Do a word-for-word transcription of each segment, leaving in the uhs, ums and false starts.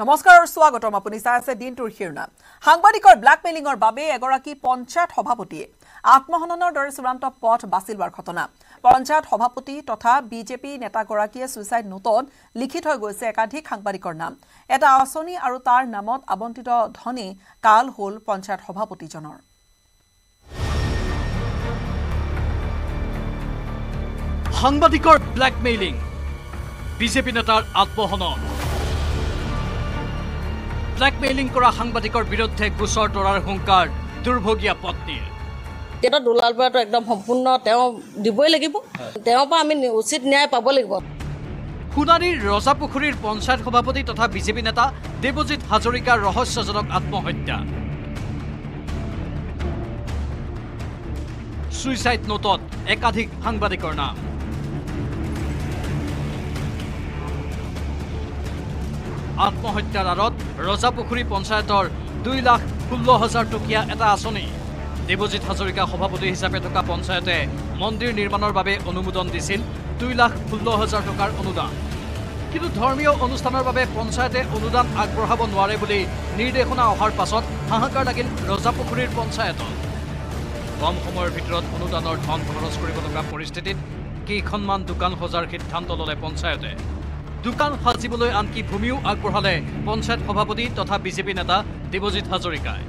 Namaskar swagatom apuni sai ase dintur khirna hangbarikor blackmailing or babe egoraki panchat hobhapotie atmohononor dore suranta pot basilbar khotona panchat hobhapoti totha BJP neta gorakie suicide note likhit hoy goise ekadhik hangbarikor naam eta asoni aru tar namot abontito dhoni kal hol panchat hobhapoti jonor hangbarikor blackmailing BJP netar atmohonon Blackmailing কৰা সাংবাদিকৰ বিৰুদ্ধে গোচৰ তৰাৰ হুংকাৰ দুৰ্ভগীয়া পত্নীৰ তেটা dollar পৰা একদম সম্পূৰ্ণ তেওঁ দিবই লাগিব তেওঁ পা আমি উচিত ন্যায় পাব লাগিব খুনাৰীৰ ৰজাপুখুৰীৰ পঞ্চায়ত সভাপতি তথা বিজেপি নেতা দেৱজিত হাজৰিকাৰ ৰহস্যজনক আত্মহত্যা সুইচাইড নোটত একাধিক সাংবাদিকৰ নাম আত্মহত্যাৰ আৰত ৰজাপুখুৰী পঞ্চায়তৰ দুই লাখ ষোল্ল হাজাৰ টকিয়া এটা আঁচনি দেৱজিত হাজৰিকা সভাপতি হিচাপে থকা পঞ্চায়তে মন্দিৰ নিৰ্মাণৰ বাবে অনুমোদন দিছিল দুই লাখ ষোল্ল হাজাৰ টকাৰ অনুদান কিন্তু ধৰ্মীয় অনুষ্ঠানৰ বাবে পঞ্চায়তে অনুদান আগবঢ়াব নোৱাৰে বুলি নিৰ্দেশনা অহাৰ পাছত হাহাকাৰ লাগিল ৰজাপুখুৰীৰ পঞ্চায়তত কম সময়ৰ ভিতৰত অনুদানৰ ধন খৰচ কৰিব লগা পৰিস্থিতিত কেইখনমান দোকান সজাৰ সিদ্ধান্ত ল'লে পঞ্চায়তে দোকান সাজিবলৈ আনকি ভূমিও আগবঢ়ালে পঞ্চায়ত সভাপতি তথা বিজেপি নেতা দেৱজিত হাজৰিকাই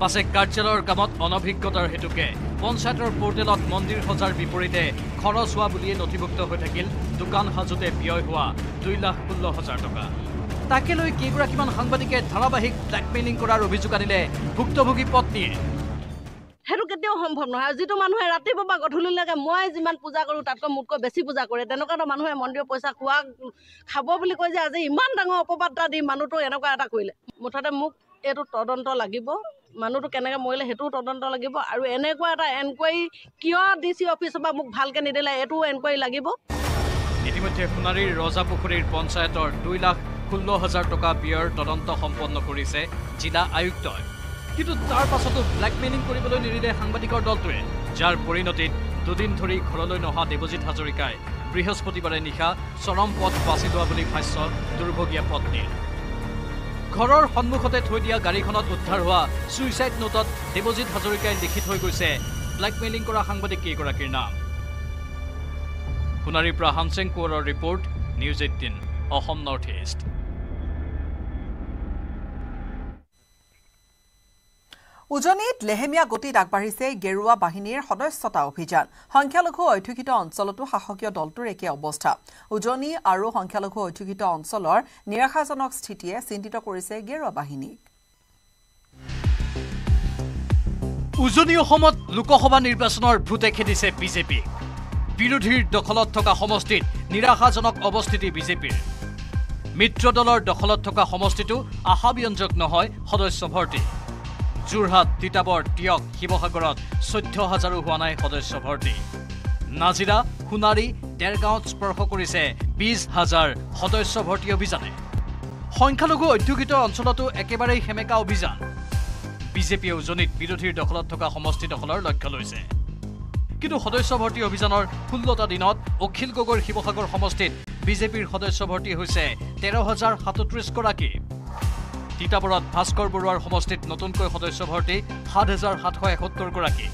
পাছে কাৰ্যালয়ৰ কামত অনভিজ্ঞতাৰ হেতুকে পঞ্চায়তৰ পোৰ্টেলত মন্দিৰ সজাৰ বিপৰীতে খৰচ হোৱা বুলিয়ে নথিভুক্ত হৈ থাকিল দোকান সাজোতে ব্যয় হোৱা দুই লাখ ষোল্ল হাজাৰ টকা তাকে লৈ কেইগৰাকীমান সাংবাদিকে ধাৰাবাহিক ব্লেকমেইলিং কৰাৰ অভিযোগ আনিলে ভুক্তভোগী পত্নীয়ে হেৰু কেতিয়াও সম্ভৱ নহয় যিটো মানুহে ৰাতি বাবা গধূলি লাগে মই যিমান পূজা কৰো তাতক মুটক বেছি পূজা কৰে তেনকাটা মানুহে মন্দিৰৰ পইচা খোৱা খাব বুলি কয় যে আজি ইমান ডাঙৰ অপবাদটা দি মানুহটো এনেকুৱা এটা কইলে মুঠতে মুক এটো তদন্ত লাগিব মানুহটো কেনেকৈ মইলে হেতু তদন্ত লাগিব আৰু এনেকুৱা এটা এনকোয়াৰি কিয় ডিসি অফিচৰ পৰা মুক ভালকৈ নিদিলে এটো এনকোয়াৰি লাগিব ইতিমধ্যে খুনাৰীৰ ৰজাপুখুৰীৰ পঞ্চায়তৰ দুই লাখ ষোল্ল হাজাৰ টকা বিয়ৰ তদন্ত সম্পন্ন কৰিছে জিলা আয়ুক্তই কিন্তু তাৰ পাছতো ব্লেকমেইলিং কৰিবলৈ নিৰিলে সাংবাদিকৰ দলটোৱে যাৰ পৰিণতিত দুদিন ধৰি ঘৰলৈ নহা দেৱজিত হাজৰিকাই বৃহস্পতিবাৰে নিশা চৰম পথ বাছি লোৱা বুলি ভাষ্য দুৰ্ভগীয়া পত্নীৰ ঘৰৰ সন্মুখতে থৈ দিয়া গাড়ীখনত উদ্ধাৰ হোৱা সুইচাইড নোটত দেৱজিত হাজৰিকাই লিখি থৈ গৈছে ব্লেকমেইলিং কৰা সাংবাদিক কেইগৰাকীৰ নাম সোণাৰীৰ পৰা হামসেং কোঁৱৰৰ report news eighteen Assam north east উজনিত লেহেমিয়া গতিত আগবাঢ়িছে গেৰুৱা বাহিনীৰ সদস্যতা অভিযান সংখ্যালঘু অধ্যুষিত অঞ্চলতো শাসকীয় দলটোৰ একে অৱস্থা উজনি আৰু সংখ্যালঘু অধ্যুষিত অঞ্চলৰ নিৰাশাজনক স্থিতিয়ে চিন্তিত কৰিছে গেৰুৱা বাহিনীক উজনি অসমত লোকসভা নিৰ্বাচনৰ ভূতে খেদিছে বিজেপি বিৰোধীৰ দখলত থকা সমষ্টিত নিৰাশাজনক অৱস্থিতি বিজেপিৰ মিত্ৰ দলৰ দখলত থকা সমষ্টিটো আশাব্যঞ্জক নহয় সদস্য ভৰ্তি যোৰহাট তিতাবৰ টিয়ক শিৱসাগৰত চৈধ্য হাজাৰ হোৱা নাই সদস্য ভৰ্তি নাজিৰা খুনাৰী দেৰগাঁৱত স্পৰ্শ কৰিছে বিশ হাজাৰ সদস্য ভৰ্তি অভিযানে সংখ্যালঘু অধ্যুষিত অঞ্চলতো একেবাৰে হেমেকা অভিযান বিজেপি উজনিত বিৰোধীৰ দখলত থকা সমষ্টি দখলৰ লক্ষ্য লৈছে কিন্তু সদস্য ভৰ্তি অভিযানৰ ষোল্লটা দিনত অখিল গগৈৰ শিৱসাগৰ সমষ্টিত বিজেপিৰ সদস্য ভৰ্তি হৈছে তেৰ হাজাৰ সাতত্ৰিশ গৰাকী তিতাবৰত ভাস্কৰ বৰুৱাৰ সমষ্টিত নতুনকৈ সদস্য ভৰ্তি সাত হাজাৰ সাতশ এসত্তৰ গৰাকী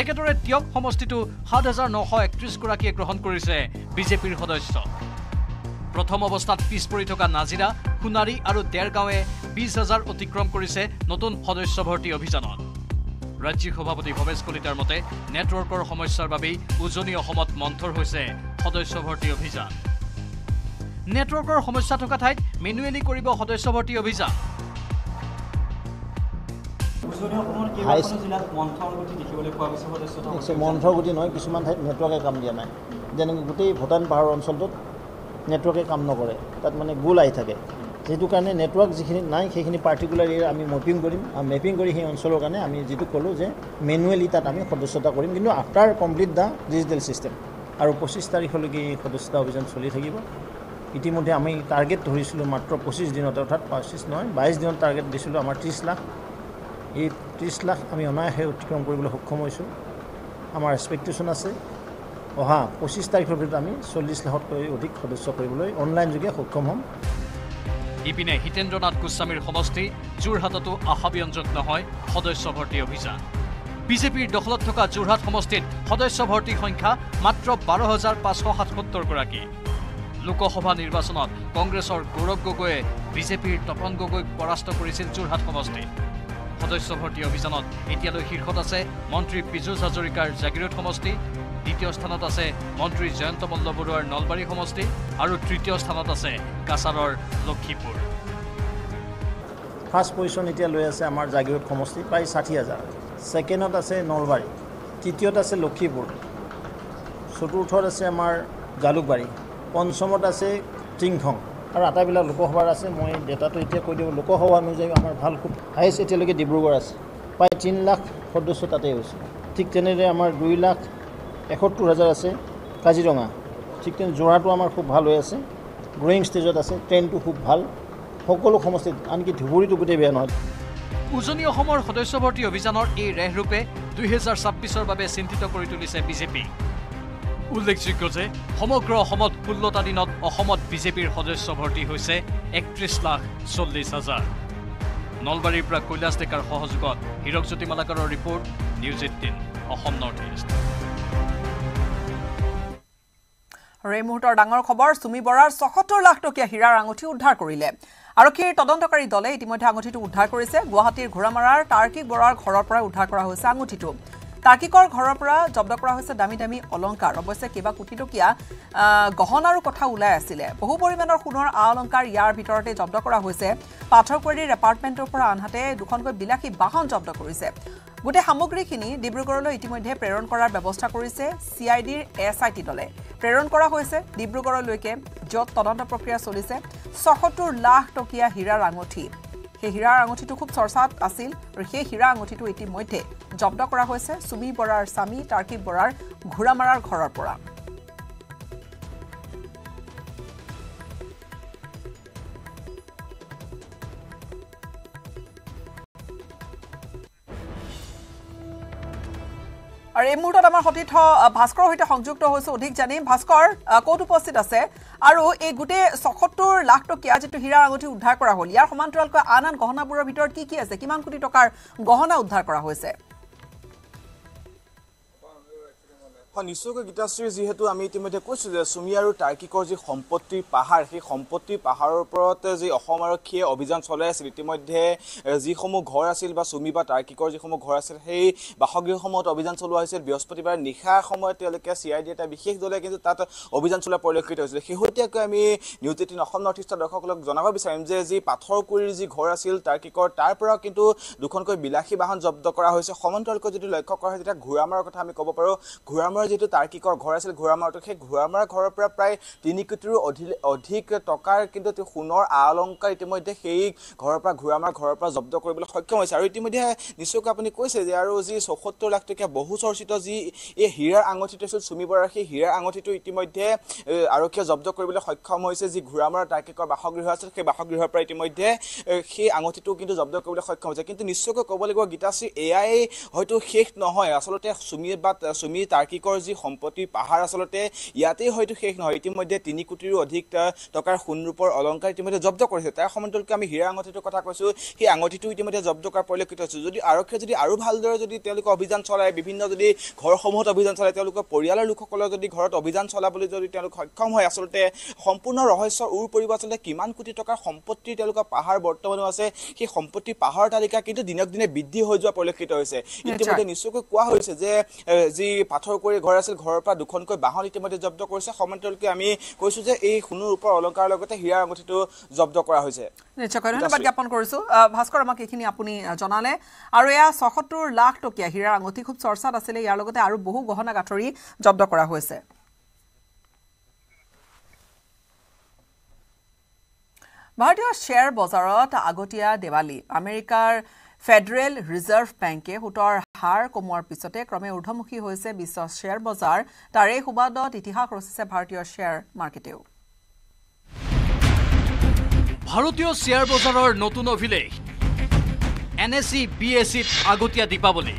একেদৰে টিয়ক সমষ্টিটো সাত হাজাৰ নশ একত্ৰিশ গৰাকীয়ে গ্ৰহণ কৰিছে বিজেপিৰ সদস্য প্ৰথম অৱস্থাত পিছ পৰি থকা নাজিৰা খুনাৰী আৰু দেৰগাঁৱে বিশ হাজাৰ অতিক্ৰম কৰিছে নতুন সদস্য ভৰ্তি অভিযানত ৰাজ্যিক সভাপতি ভৱেশ কলিতাৰ মতে নেটৱৰ্কৰ সমস্যাৰ বাবে উজনি অসমত মন্থৰ হৈছে সদস্য ভৰ্তি অভিযান নেটৱৰ্কৰ সমস্যা থকা ঠাইত মেনুৱেলি কৰিব সদস্য ভৰ্তি অভিযান মন্থৰ গতি নহয় কিছুমান ঠাইত নেটৱৰ্কে কাম দিয়া নাই যেনেকৈ গোটেই ভূটান পাহাৰৰ অঞ্চলটোত নেটৱৰ্কে কাম নকৰে তাত মানে গোল আহি থাকে সেইটো কাৰণে নেটৱৰ্ক যিখিনি নাই সেইখিনি পাৰ্টিকুলাৰলি আমি মেপিং কৰিম আৰু মেপিং কৰি সেই অঞ্চলৰ কাৰণে আমি যিটো ক'লোঁ যে মেনুৱেলি তাত আমি সদস্যতা কৰিম কিন্তু after complete the digital system আৰু পঁচিছ তাৰিখলৈকে এই সদস্যতা অভিযান চলি থাকিব ইতিমধ্যে আমি টাৰ্গেট ধৰিছিলোঁ মাত্ৰ পঁচিছ দিনত অৰ্থাৎ পঁচিছ নহয় বাইছ দিনত টাৰ্গেট দিছিলোঁ আমাৰ ত্ৰিছ লাখ এই ত্ৰিছ লাখ আমি অনায়াসে অতিক্ৰম কৰিবলৈ সক্ষম হৈছোঁ আমাৰ এক্সপেক্টেশ্যন আছে অহা পঁচিছ তাৰিখৰ ভিতৰত আমি চল্লিছ লাখতকৈ অধিক সদস্য কৰিবলৈ অনলাইন যোগে সক্ষম হ'ম ইপিনে হিতেন্দ্ৰনাথ গোস্বামীৰ সমষ্টি জুৰহাটতো আশাব্যঞ্জক নহয় সদস্য ভৰ্তি অভিযান বিজেপিৰ দখলত থকা জুৰহাট সমষ্টিত সদস্য ভৰ্তি সংখ্যা মাত্ৰ বাৰ হাজাৰ পাঁচশ সাতসত্তৰ গৰাকী লোকসভা নিৰ্বাচনত কংগ্ৰেছৰ গৌৰৱ গগৈয়ে বিজেপিৰ তপন গগৈক পৰাস্ত কৰিছিল জুৰহাট সমষ্টিত সদস্য ভৰ্তি অভিযানত এতিয়ালৈ শীৰ্ষত আছে মন্ত্ৰী বিজেপি হাজৰিকাৰ জাগিৰোড সমষ্টি দ্বিতীয় স্থানত আছে মন্ত্ৰী জয়ন্ত মল্লবৰুৱাৰ নলবাৰী সমষ্টি আৰু তৃতীয় স্থানত আছে কাছাৰৰ লক্ষীপুৰ ফাৰ্স্ট পজিশন এতিয়া লৈ আছে আমাৰ জাগিৰোড সমষ্টি প্ৰায় ষাঠি হাজাৰ সেকেন্ডত আছে নলবাৰী তৃতীয়ত আছে লক্ষীপুৰ চতুৰ্থত আছে আমাৰ জালুকবাৰী পঞ্চমত আছে টিংখং আৰু আটাইবিলা লোকসভাৰ আছে মই ডেটাটো এতিয়া কৈ দিব লোকসভা অনুযায়ী আমাৰ ভাল খুব হাইয়েষ্ট এতিয়ালৈকে ডিব্ৰুগড় আছে প্ৰায় তিনি লাখ সদস্য তাতে আছে ঠিক তেনেদৰে আমাৰ দুই লাখ এসত্তৰ হাজাৰ আছে কাজিৰঙা ঠিক তেনে জোৰাটো আমাৰ খুব ভাল হৈ আছে গ্ৰয়িং ষ্টেজত আছে ট্ৰেণ্ডটো খুব ভাল সকলো সমষ্টিত আনকি ধুবুৰীটো গোটেই বেয়া নহয় উজনি অসমৰ সদস্য ভৰ্তি অভিযানৰ এই ৰেহৰূপে দুই হাজাৰ ছাব্বিছৰ বাবে চিন্তিত কৰি তুলিছে বিজেপি উল্লেখযোগ্য যে সমগ্ৰ অসমত ষোল্লটা দিনত অসমত বিজেপিৰ সদস্য ভৰ্তি হৈছে একত্ৰিছ লাখ চল্লিছ হাজাৰ নলবাৰীৰ পৰা কৈলাশ ডেকাৰ সহযোগত হিৰকজ্যোতি মালাকাৰৰ report news eighteen Assam north east ৰেমুহতৰ ডাঙৰ খবৰ সুমি বৰাৰ ছয়সত্তৰ লাখ টকা হীৰাৰ আঙুঠি উদ্ধাৰ কৰিলে আৰক্ষীৰ তদন্তকাৰী দলে ইতিমধ্যে আঙুঠিটো উদ্ধাৰ কৰিছে গুৱাহাটীৰ ঘোৰামাৰাৰ তাৰ্কিক বৰাৰ ঘৰৰ পৰা উদ্ধাৰ কৰা হৈছে আঙুঠিটো তাৰ্কিকৰ ঘৰৰ পৰা জব্দ কৰা হৈছে দামী দামী অলংকাৰ অৱশ্যে কিবা কোটি টকা গহনাৰ কথা উলাই আছিলে বহু পৰিমাণৰ সোণৰ আলংকাৰ ইয়াৰ ভিতৰতে জব্দ কৰা হৈছে পাথৰকুঁৱৰীৰ এপাৰ্টমেণ্টৰ পৰা আনহাতে দুখনকৈ বিলাসী বাহন জব্দ কৰিছে গোটে সামগ্ৰীখিনি ডিব্ৰুগড়লৈ ইতিমধ্যে প্ৰেৰণ কৰাৰ ব্যৱস্থা কৰিছে সিআইডিৰ এছআইটি দলে প্ৰেৰণ কৰা হৈছে ডিব্ৰুগড়লৈকে যত তদন্ত প্ৰক্ৰিয়া চলিছে ছয়সত্তৰ লাখ টকীয়া হীৰাৰ আঙুঠি সেই হীৰাৰ আঙুঠিটো খুব চৰ্চাত আছিল আৰু সেই হীৰা আঙুঠিটো ইতিমধ্যে জব্দ কৰা হৈছে সুমি বৰাৰ স্বামী তাৰ্কিক বৰাৰ ঘোৰামাৰাৰ ঘৰৰ পৰা আৰু এই মুহূৰ্তত আমাৰ সতীৰ্থ ভাস্কৰৰ সৈতে সংযুক্ত হৈছে অধিক জানিম ভাস্কৰ ক'ত উপস্থিত আছে আৰু এই গুটে ছয়সত্তৰ লাখ টকা যেটো হীৰা আঙুঠি উদ্ধাৰ কৰা হ'ল ইয়াৰ সমান্তৰালকৈ আন আন গহনাবোৰৰ ভিতৰত কি কি আছে কিমান কোটি টকাৰ গহনা উদ্ধাৰ কৰা হৈছে নিশ্চয়কৈ গীতাশ্ৰী যিহেতু আমি ইতিমধ্যে কৈছোঁ যে চুমি আৰু তাৰ্কিকৰ যি সম্পত্তিৰ পাহাৰ সেই সম্পত্তিৰ পাহাৰৰ ওপৰত যি অসম আৰক্ষীয়ে অভিযান চলাই আছিল ইতিমধ্যে যিসমূহ ঘৰ আছিল বা চুমি বা তাৰ্কিকৰ যিসমূহ ঘৰ আছিল সেই বাসগৃহসমূহত অভিযান চলোৱা হৈছিল বৃহস্পতিবাৰ নিশাৰ সময়ত তেওঁলোকে চি আই ডি এটা বিশেষ দলে কিন্তু তাত অভিযান চলোৱা পৰিলক্ষিত হৈছিল শেহতীয়াকৈ আমি নিউজ এইটিন অসম নৰ্থ ইষ্টৰ দৰ্শকসকলক জনাব বিচাৰিম যে যি পাথৰকুঁৱৰীৰ যি ঘৰ আছিল তাৰ্কিকৰ তাৰ পৰা কিন্তু দুখনকৈ বিলাসী বাহন জব্দ কৰা হৈছে সমান্তৰালকৈ যদি লক্ষ্য কৰা হয় তেতিয়া ঘোৰামাৰাৰ কথা আমি ক'ব পাৰোঁ ঘোৰামাৰ যেটো তাৰ্কিকৰ ঘৰ আছিল ঘোৰামাৰাটো সেই ঘোৰামাৰা ঘৰৰ পৰা প্ৰায় তিনি কোটিৰো অধিক টকাৰ কিন্তু সোণৰ আ অলংকাৰ ইতিমধ্যে সেই ঘৰৰ পৰা ঘোৰামাৰা ঘৰৰ পৰা জব্দ কৰিবলৈ সক্ষম হৈছে আৰু ইতিমধ্যে নিশ্চয়কৈ আপুনি কৈছে যে আৰু যি ছয়সত্তৰ লাখ টকীয়া বহু চৰ্চিত যি এই হীৰাৰ আঙুঠিটো আছিল চুমি বৰাৰ সেই হীৰাৰ আঙুঠিটো ইতিমধ্যে আৰক্ষীয়ে জব্দ কৰিবলৈ সক্ষম হৈছে যি ঘোৰামাৰা তাৰ্কিকৰ বাসগৃহ আছিল সেই বাসগৃহৰ পৰা ইতিমধ্যে সেই আঙুঠিটো কিন্তু জব্দ কৰিবলৈ সক্ষম হৈছে কিন্তু নিশ্চয়কৈ ক'ব লাগিব গীতাশ্ৰী এয়াই হয়তো শেষ নহয় আচলতে চুমি বা চুমি তাৰ্কিকৰ যি সম্পত্তিৰ পাহাৰ আচলতে ইয়াতেই হয়তো শেষ নহয় ইতিমধ্যে তিনি কোটিৰো অধিক টকাৰ সোণৰূপৰ অলংকাৰ ইতিমধ্যে জব্দ কৰিছে তাৰ সমান্তৰালকৈ আমি হীৰা আঙুঠিটোৰ কথা কৈছোঁ সেই আঙুঠিটো ইতিমধ্যে জব্দ কৰাৰ পৰিলক্ষিত হৈছে যদি আৰক্ষীয়ে যদি আৰু ভালদৰে যদি তেওঁলোকে অভিযান চলায় বিভিন্ন যদি ঘৰসমূহত অভিযান চলায় তেওঁলোকৰ পৰিয়ালৰ লোকসকলৰ যদি ঘৰত অভিযান চলাবলৈ যদি তেওঁলোক সক্ষম হয় আচলতে সম্পূৰ্ণ ৰহস্যৰ উৰ পৰিব আচলতে কিমান কোটি টকাৰ সম্পত্তিৰ তেওঁলোকৰ পাহাৰ বৰ্তমানো আছে সেই সম্পত্তিৰ পাহাৰৰ তালিকা কিন্তু দিনক দিনে বৃদ্ধি হৈ যোৱা পৰিলক্ষিত হৈছে ইতিমধ্যে নিশ্চয়কৈ কোৱা হৈছে যে যি পাথৰকুঁৱৰী ঘৰ আছিল ঘৰৰ পৰা দুখনকৈ বাহন ইতিমধ্যে জব্দ কৰিছে সমান্তৰালকৈ আমি কৈছোঁ যে এই সোণৰ ওপৰৰ অলংকাৰ লগতে হীৰাৰ আঙুঠিটো জব্দ কৰা হৈছে নিশ্চয়কৈ ধন্যবাদ জ্ঞাপন কৰিছোঁ ভাস্কৰ আমাক এইখিনি আপুনি জনালে আৰু এয়া ছয়সত্তৰ লাখ টকীয়া হীৰাৰ আঙুঠি খুব চৰ্চাত আছিলে ইয়াৰ লগতে আৰু বহু গহনা গাঁঠৰি জব্দ কৰা হৈছে ভাৰতীয় শ্বেয়াৰ বজাৰত আগতীয়া দেৱালী আমেৰিকাৰ ফেডাৰেল ৰিজাৰ্ভ ব্যাংকে সুতৰ হাৰ কমোৱাৰ পিছতে ক্ৰমে ঊৰ্ধমুখী হৈছে বিশ্ব শ্বেয়াৰ বজাৰ তাৰে সুবাদত ইতিহাস ৰচিছে ভাৰতীয় শ্বেয়াৰ মাৰ্কেটেও ভাৰতীয় শ্বেয়াৰ বজাৰৰ নতুন অভিলেখ এনএছই বিএছইত আগতীয়া দীপাৱলী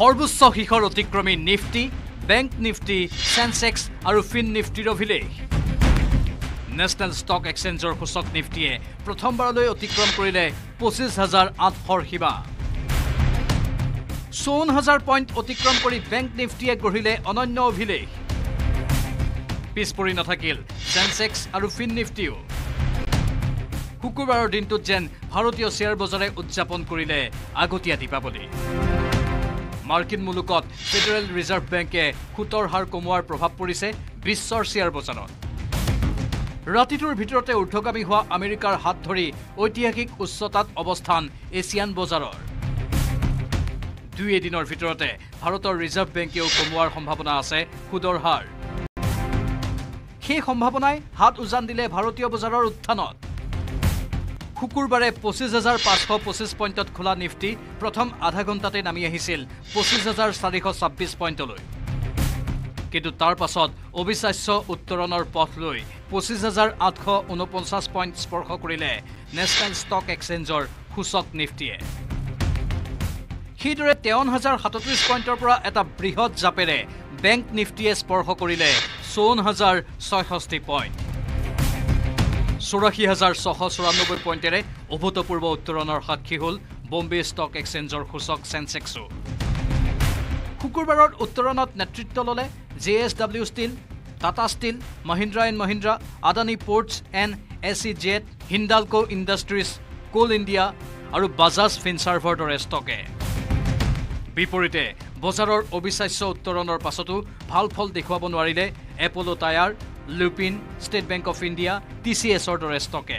সৰ্বোচ্চ শিখৰ অতিক্ৰমী নিফটি বেংক নিফটি চেনচেক্স আৰু ফিন নিফটিৰ অভিলেখ National Stock Exchange or Hosok Nifty, Protombarlo Otikram Kurile, Posis Hazar at Horhiba. Soon Hazard Point Otikram Kuri Bank Nifty Gorhile on no Ville. Pispuri Natakil, Sensex Arufin Niftio. Hukubar Dinto Jen, Harotio Serbozare Utjapon Kurile, Agotia di Baboli. Markin Mulukot, Federal Reserve Bank, Kutor Harkomar Provapurise, Bissor Sierra Bosanot. Ratitur Vitrote Utogamiwa, America Hatori, Otiakik Usotat Obostan, Asian Bozaror. Duedinor Vitrote, Harotor Reserve Bank, Komwar Homhaponase, Kudor Har. He Homhaponai, Hat Uzandile, Harotio Bozaror Tanot. Kukurbare পঁচিছ হাজাৰ পাঁচশ পঁচিছ পইণ্টত খোলা Nifty প্ৰথম আধা ঘণ্টাতে নামি আহিছিল পঁচিছ হাজাৰ চাৰিশ ছাব্বিছ পইণ্টলৈ কিন্তু তাৰ পাছত অবিশ্বাস্য উত্তৰণৰ পথ লৈ পঁচিছ হাজাৰ আঠশ ঊনপঞ্চাছ পইণ্ট স্পৰ্শ কৰিলে নেচনেল ষ্টক এক্সচেঞ্জৰ সূচক নিফটিয়ে হিদৰে তেৱন্ন হাজাৰ সাতত্ৰিছ পইণ্টৰ পৰা এটা বৃহৎ জাপেৰে বেংক নিফটিয়ে স্পৰ্শ কৰিলে চৌৱন্ন হাজাৰ ছয়ষষ্ঠি পইণ্ট চৌৰাশী হাজাৰ ছশ চৌৰানব্বৈ পইণ্টেৰে অভূতপূৰ্ব উত্তৰণৰ সাক্ষী হ'ল বম্বে ষ্টক এক্সচেঞ্জৰ সূচক সেনসেক্সো। শুকুৰবাৰৰ উত্তৰণত নেতৃত্ব ল'লে J S W steel, Tata steel, Mahindra and Mahindra, Adani ports and S E Z, Hindalco industries, coal India আৰু বাজাজ ফিনচাৰ্ভৰ দৰে ষ্টকে। বিপৰীতে বজাৰৰ অবিশ্বাস্য উত্তৰণৰ পাছতো ভাল ফল দেখুৱাব নোৱাৰিলে Apollo' tyre Lupin, State Bank of India, T C S or Restoke.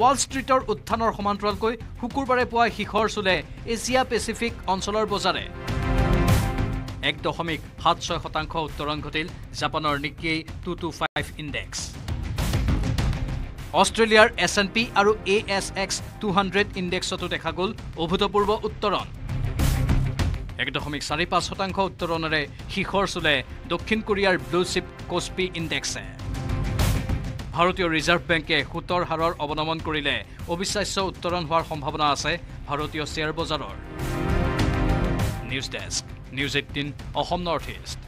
Wall Street or Uttanor Homantralkoi, Hukurbarepua Hihorsule, Asia Pacific on Solar Bozare. Ekdohomic, Hatso Hotanko, Toronkotil, Japan or Nikkei two twenty-five Index. Australia S and P Aru A S X two hundred Index to Dekagul, Obutopurbo Uttoron. একদশমিক চাৰি পাঁচ শতাংশ উত্তৰণৰে শিখৰ চুলে দক্ষিণ কোৰিয়াৰ blue চিপ কস্পি ইনডেক্সে ভাৰতীয় reserve বেংকে সুতৰ হাৰৰ অৱনমন কৰিলে অবিশ্বাস্য উত্তৰণ হোৱাৰ সম্ভাৱনা আছে ভাৰতীয় শেয়াৰ বজাৰৰ news desk news eighteen Assam north east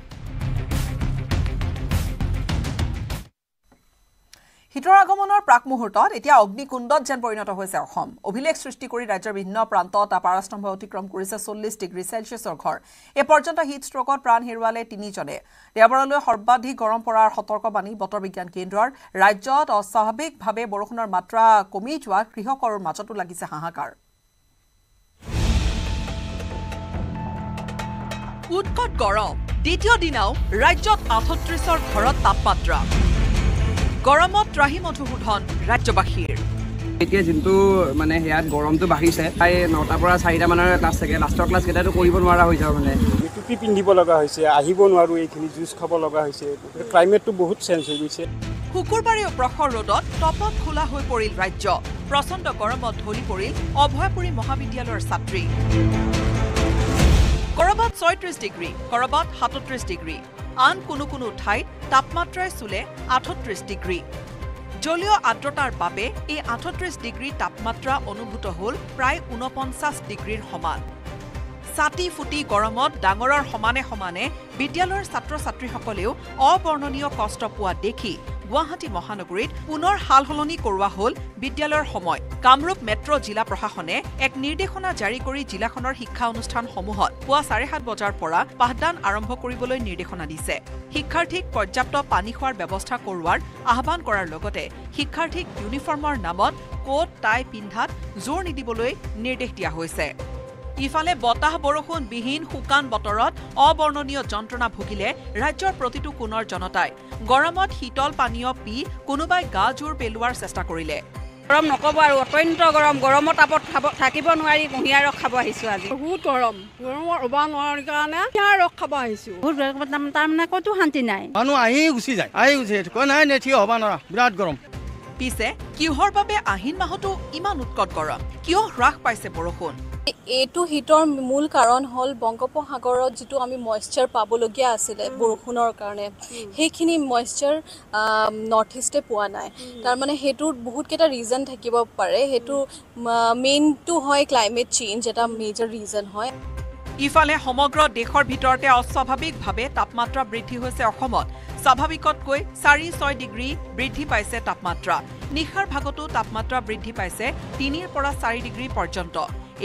হিটৰ আগমনৰ প্ৰাক মুহূৰ্তত এতিয়া অগ্নিকুণ্ডত যেন পৰিণত হৈছে অসম অভিলেখ সৃষ্টি কৰি ৰাজ্যৰ ভিন্ন প্ৰান্তত তাপাৰস্তম্ভ অতিক্ৰম কৰিছে চল্লিছ ডিগ্ৰী সেলসিয়াছৰ ঘৰ এ পৰ্যন্ত হিট ষ্ট্ৰকত প্ৰাণ হেৰুৱালে তিনি জনে দেৱবৰলৈ সৰ্বাধিক গৰম পৰাৰ সতৰ্কবাণী বতৰ বিজ্ঞান কেন্দ্ৰৰ ৰাজ্যত অস্বাভাৱিকভাৱে বৰষুণৰ মাত্ৰা কমি যোৱা কৃষকৰৰ মাজতো লাগিছে হাহাকাৰ উৎকট গৰম দ্বিতীয় দিনাও ৰাজ্যত আঠত্ৰিছৰ ঘৰত তাপমাত্ৰা গৰমত ত্ৰাহিমধুধন ৰাজ্যবাসীৰ এতিয়া জিন্তু মানে হেয়াত গৰমটো বাঢ়িছে আই নটা পৰা চাৰিটা মানৰ ক্লাছ থাকে লাষ্টৰ ক্লাছ কেটাটো কৰিব নোৱাৰা হৈ যাব মানে টুপি পিন্ধিব লগা হৈছে আহিব নোৱাৰো এইখিনি জুস খাব লগা হৈছে ক্লাইমেটটো বহুত চেঞ্জ হৈ গৈছে কুকুৰবাৰীৰ প্ৰখৰ ৰদত তপত খোলা হৈ পৰিল ৰাজ্য প্ৰচণ্ড গৰমত ঢলি পৰিল অভয়পুৰী মহাবিদ্যালয়ৰ ছাত্ৰী কৰবাত ছয়ত্ৰিছ ডিগ্ৰী কৰবাত সাতত্ৰিছ ডিগ্ৰী আন কোনো কোনো ঠাইত তাপমাত্ৰা চুলে আঠত্ৰিছ ডিগ্ৰী জলীয় আদ্ৰতাৰ বাবে এই আঠত্ৰিছ ডিগ্ৰী তাপমাত্ৰা অনুভূত হ'ল প্ৰায় ঊনপঞ্চাছ ডিগ্ৰীৰ সমান সাতি ফুটি গৰমত ডাঙৰৰ সমানে সমানে বিদ্যালয়ৰ ছাত্ৰ ছাত্ৰীসকলেও অবৰ্ণনীয় কষ্ট পোৱা দেখি গুৱাহাটী মহানগৰীত পুনৰ হালহলনি কৰোৱা হ'ল বিদ্যালয়ৰ সময় কামৰূপ মেট্ৰ জিলা প্ৰশাসনে এক নিৰ্দেশনা জাৰি কৰি জিলাখনৰ শিক্ষা অনুষ্ঠানসমূহত পুৱা চাৰে সাত বজাৰ পৰা পাঠদান আৰম্ভ কৰিবলৈ নিৰ্দেশনা দিছে শিক্ষাৰ্থীক পৰ্যাপ্ত পানী খোৱাৰ ব্যৱস্থা কৰোৱাৰ আহ্বান কৰাৰ লগতে শিক্ষাৰ্থীক ইউনিফৰ্মৰ নামত কোট টাই পিন্ধাত জোৰ নিদিবলৈ নিৰ্দেশ দিয়া হৈছে ইফালে বতাহ বৰষুণ বিহীন শুকান বতৰত অবৰ্ণনীয় যন্ত্ৰণা ভুগিলে ৰাজ্যৰ প্ৰতিটো কোণৰ জনতাই গৰমত শীতল পানীয় পি কোনোবাই গা জোৰ পেলোৱাৰ চেষ্টা কৰিলে গৰম নকব আৰু অত্যন্ত গৰম গৰমত আপত থাকিব নোৱাৰি কুঁহিয়া ৰস খাব আহিছো আজি বহুত গৰম গৰমৰ অবান হোৱাৰ কাৰণে কুঁহিয়া ৰস খাব আহিছো বহুত গৰমত তাৰমানে ক'তো শান্তি নাই মানুহ আহি গুচি যায় আহি গুচি কয় নাই নেঠি হ'ব নোৱাৰা বিৰাট গৰম পিছে কিহৰ বাবে আহিন মাহটো ইমান উৎকট গৰম কিয় হ্ৰাস পাইছে বৰষুণ এটো হিটৰ মূল কাৰণ হল বংগোপসাগৰত যেটো আমি ময়েশ্চাৰ পাবলগিয়া আছিলে বৰষুণৰ কাৰণে হেখিনি ময়েশ্চাৰ নৰ্থ ইষ্টে পোৱা নাই তাৰ মানে হেতু বহুত কেটা ৰিজন থাকিব পাৰে হেতু মেইন টু হয় ক্লাইমেট চেঞ্জ এটা মেজৰ ৰিজন হয় ইফালে সমগ্ৰ দেশৰ ভিতৰতে অস্বাভাৱিকভাৱে তাপমাত্ৰা বৃদ্ধি হৈছে অসমত স্বাভাৱিকতকৈ চাৰি ছয় ডিগ্ৰী বৃদ্ধি পাইছে তাপমাত্ৰা নিশাৰ ভাগতো তাপমাত্ৰা বৃদ্ধি পাইছে তিনিৰ পৰা চাৰি ডিগ্ৰী পৰ্যন্ত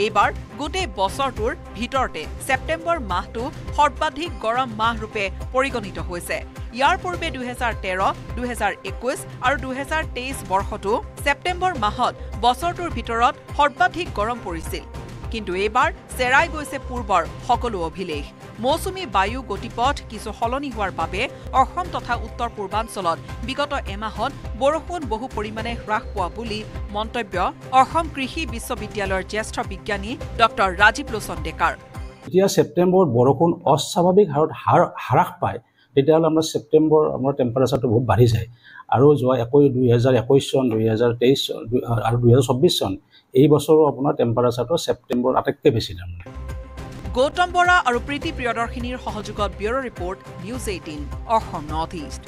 এবাৰ গোটেই বছৰটোৰ ভিতৰতে সেপ্টেম্বৰ মাহটো সৰ্বাধিক গৰম মাহ ৰূপে পৰিগণিত হৈছে ইয়াৰ পূৰ্বে দুই হাজাৰ তেৰ দুই হাজাৰ একৈশ আৰু দুই হাজাৰ তেইশ বৰ্ষটো সেপ্টেম্বৰ মাহত বছৰটোৰ ভিতৰত সৰ্বাধিক গৰম পৰিছিল কিন্তু এবাৰ সেৰাই গৈছে পূৰ্বৰ সকলো অভিলেখ মৌসুমী বায়ু গতিপথ কিছু হলনি হোৱাৰ বাবে অসম তথা উত্তৰ পূৰ্বাঞ্চলত বিগত এমাহত বৰষুণ বহু পৰিমাণে হ্ৰাস পোৱা বুলি মন্তব্য অসম কৃষি বিশ্ববিদ্যালয়ৰ জ্যেষ্ঠ বিজ্ঞানী ডক্টৰ ৰাজীৱ লোচন ডেকাৰ এতিয়া সেপ্টেম্বৰ বৰষুণ অস্বাভাৱিক হাৰত হ্ৰাস পায় তেতিয়া হলে আমাৰ সেপ্টেম্বৰ আমাৰ টেম্পাৰেচাৰটো বহুত বাঢ়ি যায় আৰু যোৱা দুই হাজাৰ একৈশ চন দুই হাজাৰ তেইশ আৰু দুই হাজাৰ চৌবিশ চন এই বছৰৰ আপোনাৰ টেম্পাৰেচাৰটো সেপ্টেম্বৰ আটাইতকে বেছি তাৰমানে গৌতম বৰা আৰু প্ৰীতি প্ৰিয়দৰ্শিনীৰ সহযোগত bureau report news eighteen Assam north east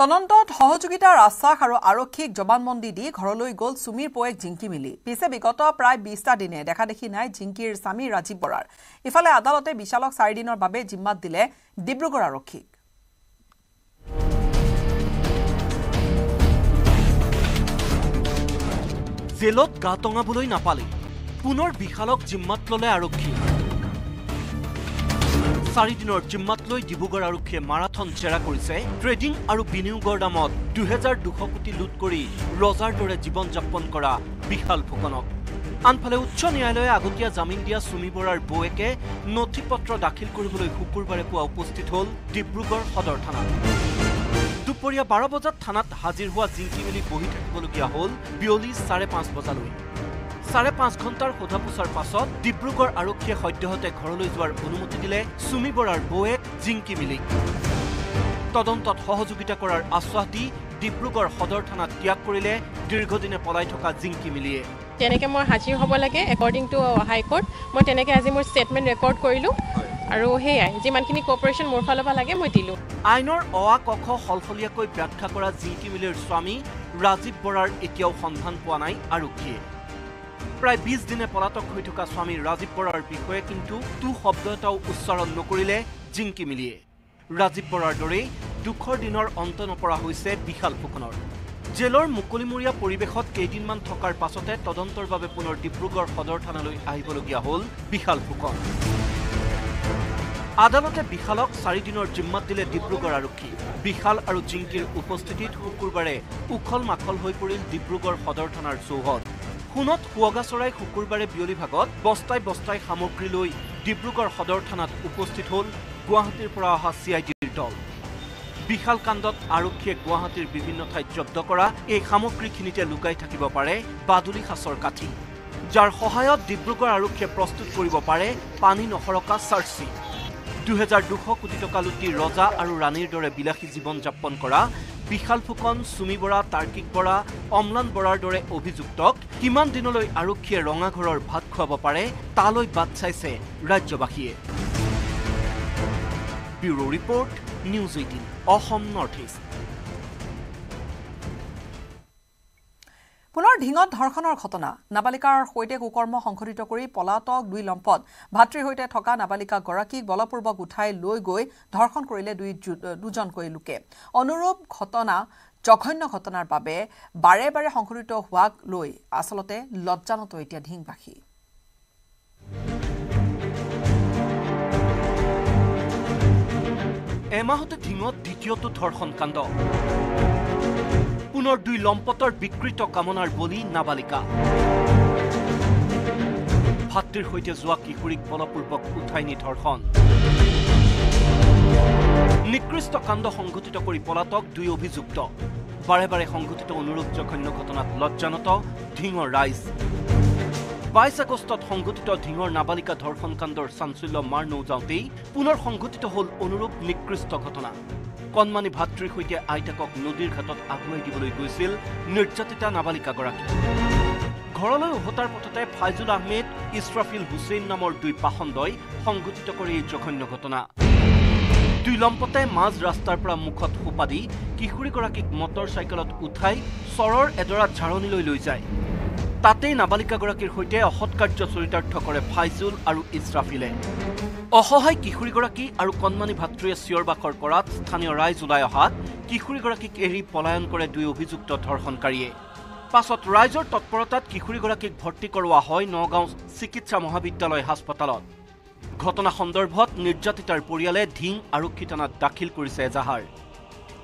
তদন্তত সহযোগিতাৰ আশ্বাস আৰু আৰক্ষীক জবানবন্দী দি ঘৰলৈ গ'ল সুমীৰ পয়েক জিংকি মিলি পিছে বিগত প্ৰায় বিশটা দিনে দেখা দেখি নাই জিংকিৰ স্বামী ৰাজীৱ বৰাৰ ইফালে আদালতে বিশালক চাৰি দিনৰ বাবে জিম্মাত দিলে ডিব্ৰুগড় আৰক্ষীক জেলত গা টঙাবলৈ নাপালে পুনৰ বিশালক জিম্মাত ললে আৰক্ষী চাৰি দিনৰ জিম্মাত লৈ ডিব্ৰুগড় আৰক্ষীয়ে মাৰাথন চেৰা কৰিছে ট্ৰেডিং আৰু বিনিয়োগৰ নামত দুই হাজাৰ দুশ কোটি লুট কৰি ৰজাৰ দৰে জীৱন যাপন কৰা বিশাল ফুকনক আনফালে উচ্চ ন্যায়ালয়ে আগতীয়া জামিন দিয়া সুমী বৰাৰ বৌয়েকে নথি পত্ৰ দাখিল কৰিবলৈ শুকুৰবাৰে পুৱা উপস্থিত হল ডিব্ৰুগড় সদৰ থানাত দুপৰীয়া বাৰ বজাত থানাত হাজিৰ হোৱা জিংকি মিলি বহি থাকিবলগীয়া হ'ল বিয়লি চাৰে পাঁচ বজালৈ সাড়ে পাঁচ ঘণ্টাৰ সোধা পোছাৰ পাছত ডিব্ৰুগড় আৰক্ষীয়ে সদ্যহতে ঘৰলৈ যোৱাৰ অনুমতি দিলে সুমী বৰাৰ বৌয়েক জিংকি মিলিক তদন্তত সহযোগিতা কৰাৰ আশ্বাস দি ডিব্ৰুগড় সদৰ থানাত ত্যাগ কৰিলে দীৰ্ঘদিনে পলাই থকা জিংকি মিলিয়ে তেনেকে মই হাজিৰ হ'ব লাগে একৰ্ডিং টু হাইকোৰ্ট মই তেনেকে আজি মোৰ ষ্টেটমেণ্ট ৰেকৰ্ড কৰিলোঁ আৰু হেয়াই যিমানখিনি কোঅপাৰেশ্যন মোৰ ফালৰ পৰা লাগে মই দিলোঁ আইনৰ অ আ ক খ হলফলীয়াকৈ ব্যাখ্যা কৰা জিংকি মিলিৰ স্বামী ৰাজীৱ বৰাৰ এতিয়াও সন্ধান পোৱা নাই আৰক্ষীয়ে প্ৰায় বিশ দিনে পলাতক হৈ থকা স্বামী ৰাজীৱ বৰাৰ বিষয়ে কিন্তু তু শব্দ এটাও উচ্চাৰণ নকৰিলে জিংকি মিলিয়ে ৰাজীৱ বৰাৰ দৰেই দুখৰ দিনৰ অন্ত নপৰা হৈছে বিশাল ফুকনৰ জেলৰ মুকলিমূৰীয়া পৰিৱেশত কেইদিনমান থকাৰ পাছতে তদন্তৰ বাবে পুনৰ ডিব্ৰুগড় সদৰ থানালৈ আহিবলগীয়া হ'ল বিশাল ফুকন আদালতে বিশালক চাৰি দিনৰ জিম্মাত দিলে ডিব্ৰুগড় আৰক্ষী বিশাল আৰু জিংকিৰ উপস্থিতিত শুকুৰবাৰে উখল মাখল হৈ পৰিল ডিব্ৰুগড় সদৰ থানাৰ চৌহদ পুনত কুৱাগাছৰাই শুকুৰবাৰে বিয়লি ভাগত বস্তাই বস্তাই সামগ্ৰী লৈ ডিব্ৰুগড় সদৰ থানাত উপস্থিত হ'ল গুৱাহাটীৰ পৰা অহা চি আই ডিৰ দল বিশাল কাণ্ডত আৰক্ষীয়ে গুৱাহাটীৰ বিভিন্ন ঠাইত জব্দ কৰা এই সামগ্ৰীখিনিতে লুকাই থাকিব পাৰে বাদুলি সাঁচৰ কাঠি যাৰ সহায়ত ডিব্ৰুগড় আৰক্ষীয়ে প্ৰস্তুত কৰিব পাৰে পানী নহৰকা চাৰ্চি দুহেজাৰ দুশ কোটি টকা লুটি ৰজা আৰু ৰাণীৰ দৰে বিলাসী জীৱন যাপন কৰা বিশাল ফুকন সুমী বৰা তাৰ্কিক বৰা অম্লান বৰাৰ দৰে অভিযুক্তক কিমান দিনলৈ আৰক্ষীয়ে ৰঙাঘৰৰ ভাত খুৱাব পাৰে তালৈ বাট চাইছে ৰাজ্যবাসীয়ে bureau' report news eighteen Assam north east পুনৰ ঢিঙত ধৰ্ষণৰ ঘটনা নাবালিকাৰ সৈতে কুকৰ্ম সংঘটিত কৰি পলাতক দুই লম্পট ভাতৃৰ সৈতে থকা নাবালিকাগৰাকীক বলপূৰ্বক উঠাই লৈ গৈ ধৰ্ষণ কৰিলে দুই দুজনকৈ লোকে অনুৰূপ ঘটনা জঘন্য ঘটনাৰ বাবে বাৰে বাৰে সংঘটিত হোৱাক লৈ আচলতে লজ্জানত এতিয়া ঢিংবাসী এমাহতে ঢিঙত দ্বিতীয়টো ধৰ্ষণ কাণ্ড পুনৰ দুই লম্পটৰ বিকৃত কামনাৰ বলি নাবালিকা ভাতৃৰ সৈতে যোৱা কিশোৰীক বলপূৰ্বক উঠাই নি ধৰ্ষণ নিকৃষ্ট কাণ্ড সংঘটিত কৰি পলাতক দুই অভিযুক্ত বাৰে বাৰে সংঘটিত অনুৰূপ জঘন্য ঘটনাত লজ্জানত ঢিঙৰ ৰাইজ বাইশ আগষ্টত সংঘটিত ঢিঙৰ নাবালিকা ধৰ্ষণ কাণ্ডৰ চাঞ্চল্য মাৰ নৌজাওঁতেই পুনৰ সংঘটিত হ'ল অনুৰূপ নিকৃষ্ট ঘটনা কণমানি ভাতৃৰ সৈতে আইতাকক নদীৰ ঘাটত আগুৱাই দিবলৈ গৈছিল নিৰ্যাতিতা নাবালিকাগৰাকী ঘৰলৈ উভতাৰ পথতে ফাইজুল আহমেদ ইছৰাফিল হুছেইন নামৰ দুই পাখণ্ডই সংঘটিত কৰে এই জঘন্য ঘটনা দুই লম্পটে মাজ ৰাস্তাৰ পৰা মুখত সোপা দি কিশোৰীগৰাকীক মটৰ চাইকেলত উঠাই চৰৰ এডৰা ঝাৰণিলৈ লৈ যায় তাতেই নাবালিকাগৰাকীৰ সৈতে অসৎকাৰ্য চৰিতাৰ্থ কৰে ফাইজুল আৰু ইছৰাফিলে অসহায় কিশোৰীগৰাকী আৰু কণমানি ভাতৃয়ে চিঞৰ বাখৰ কৰাত স্থানীয় ৰাইজ ওলাই অহাত কিশোৰীগৰাকীক এৰি পলায়ন কৰে দুই অভিযুক্ত ধৰ্ষণকাৰীয়ে পাছত ৰাইজৰ তৎপৰতাত কিশোৰীগৰাকীক ভৰ্তি কৰোৱা হয় নগাঁও চিকিৎসা মহাবিদ্যালয় হাসপাতালত ঘটনা সন্দৰ্ভত নিৰ্যাতিতাৰ পৰিয়ালে ঢিং আৰক্ষী থানাত দাখিল কৰিছে এজাহাৰ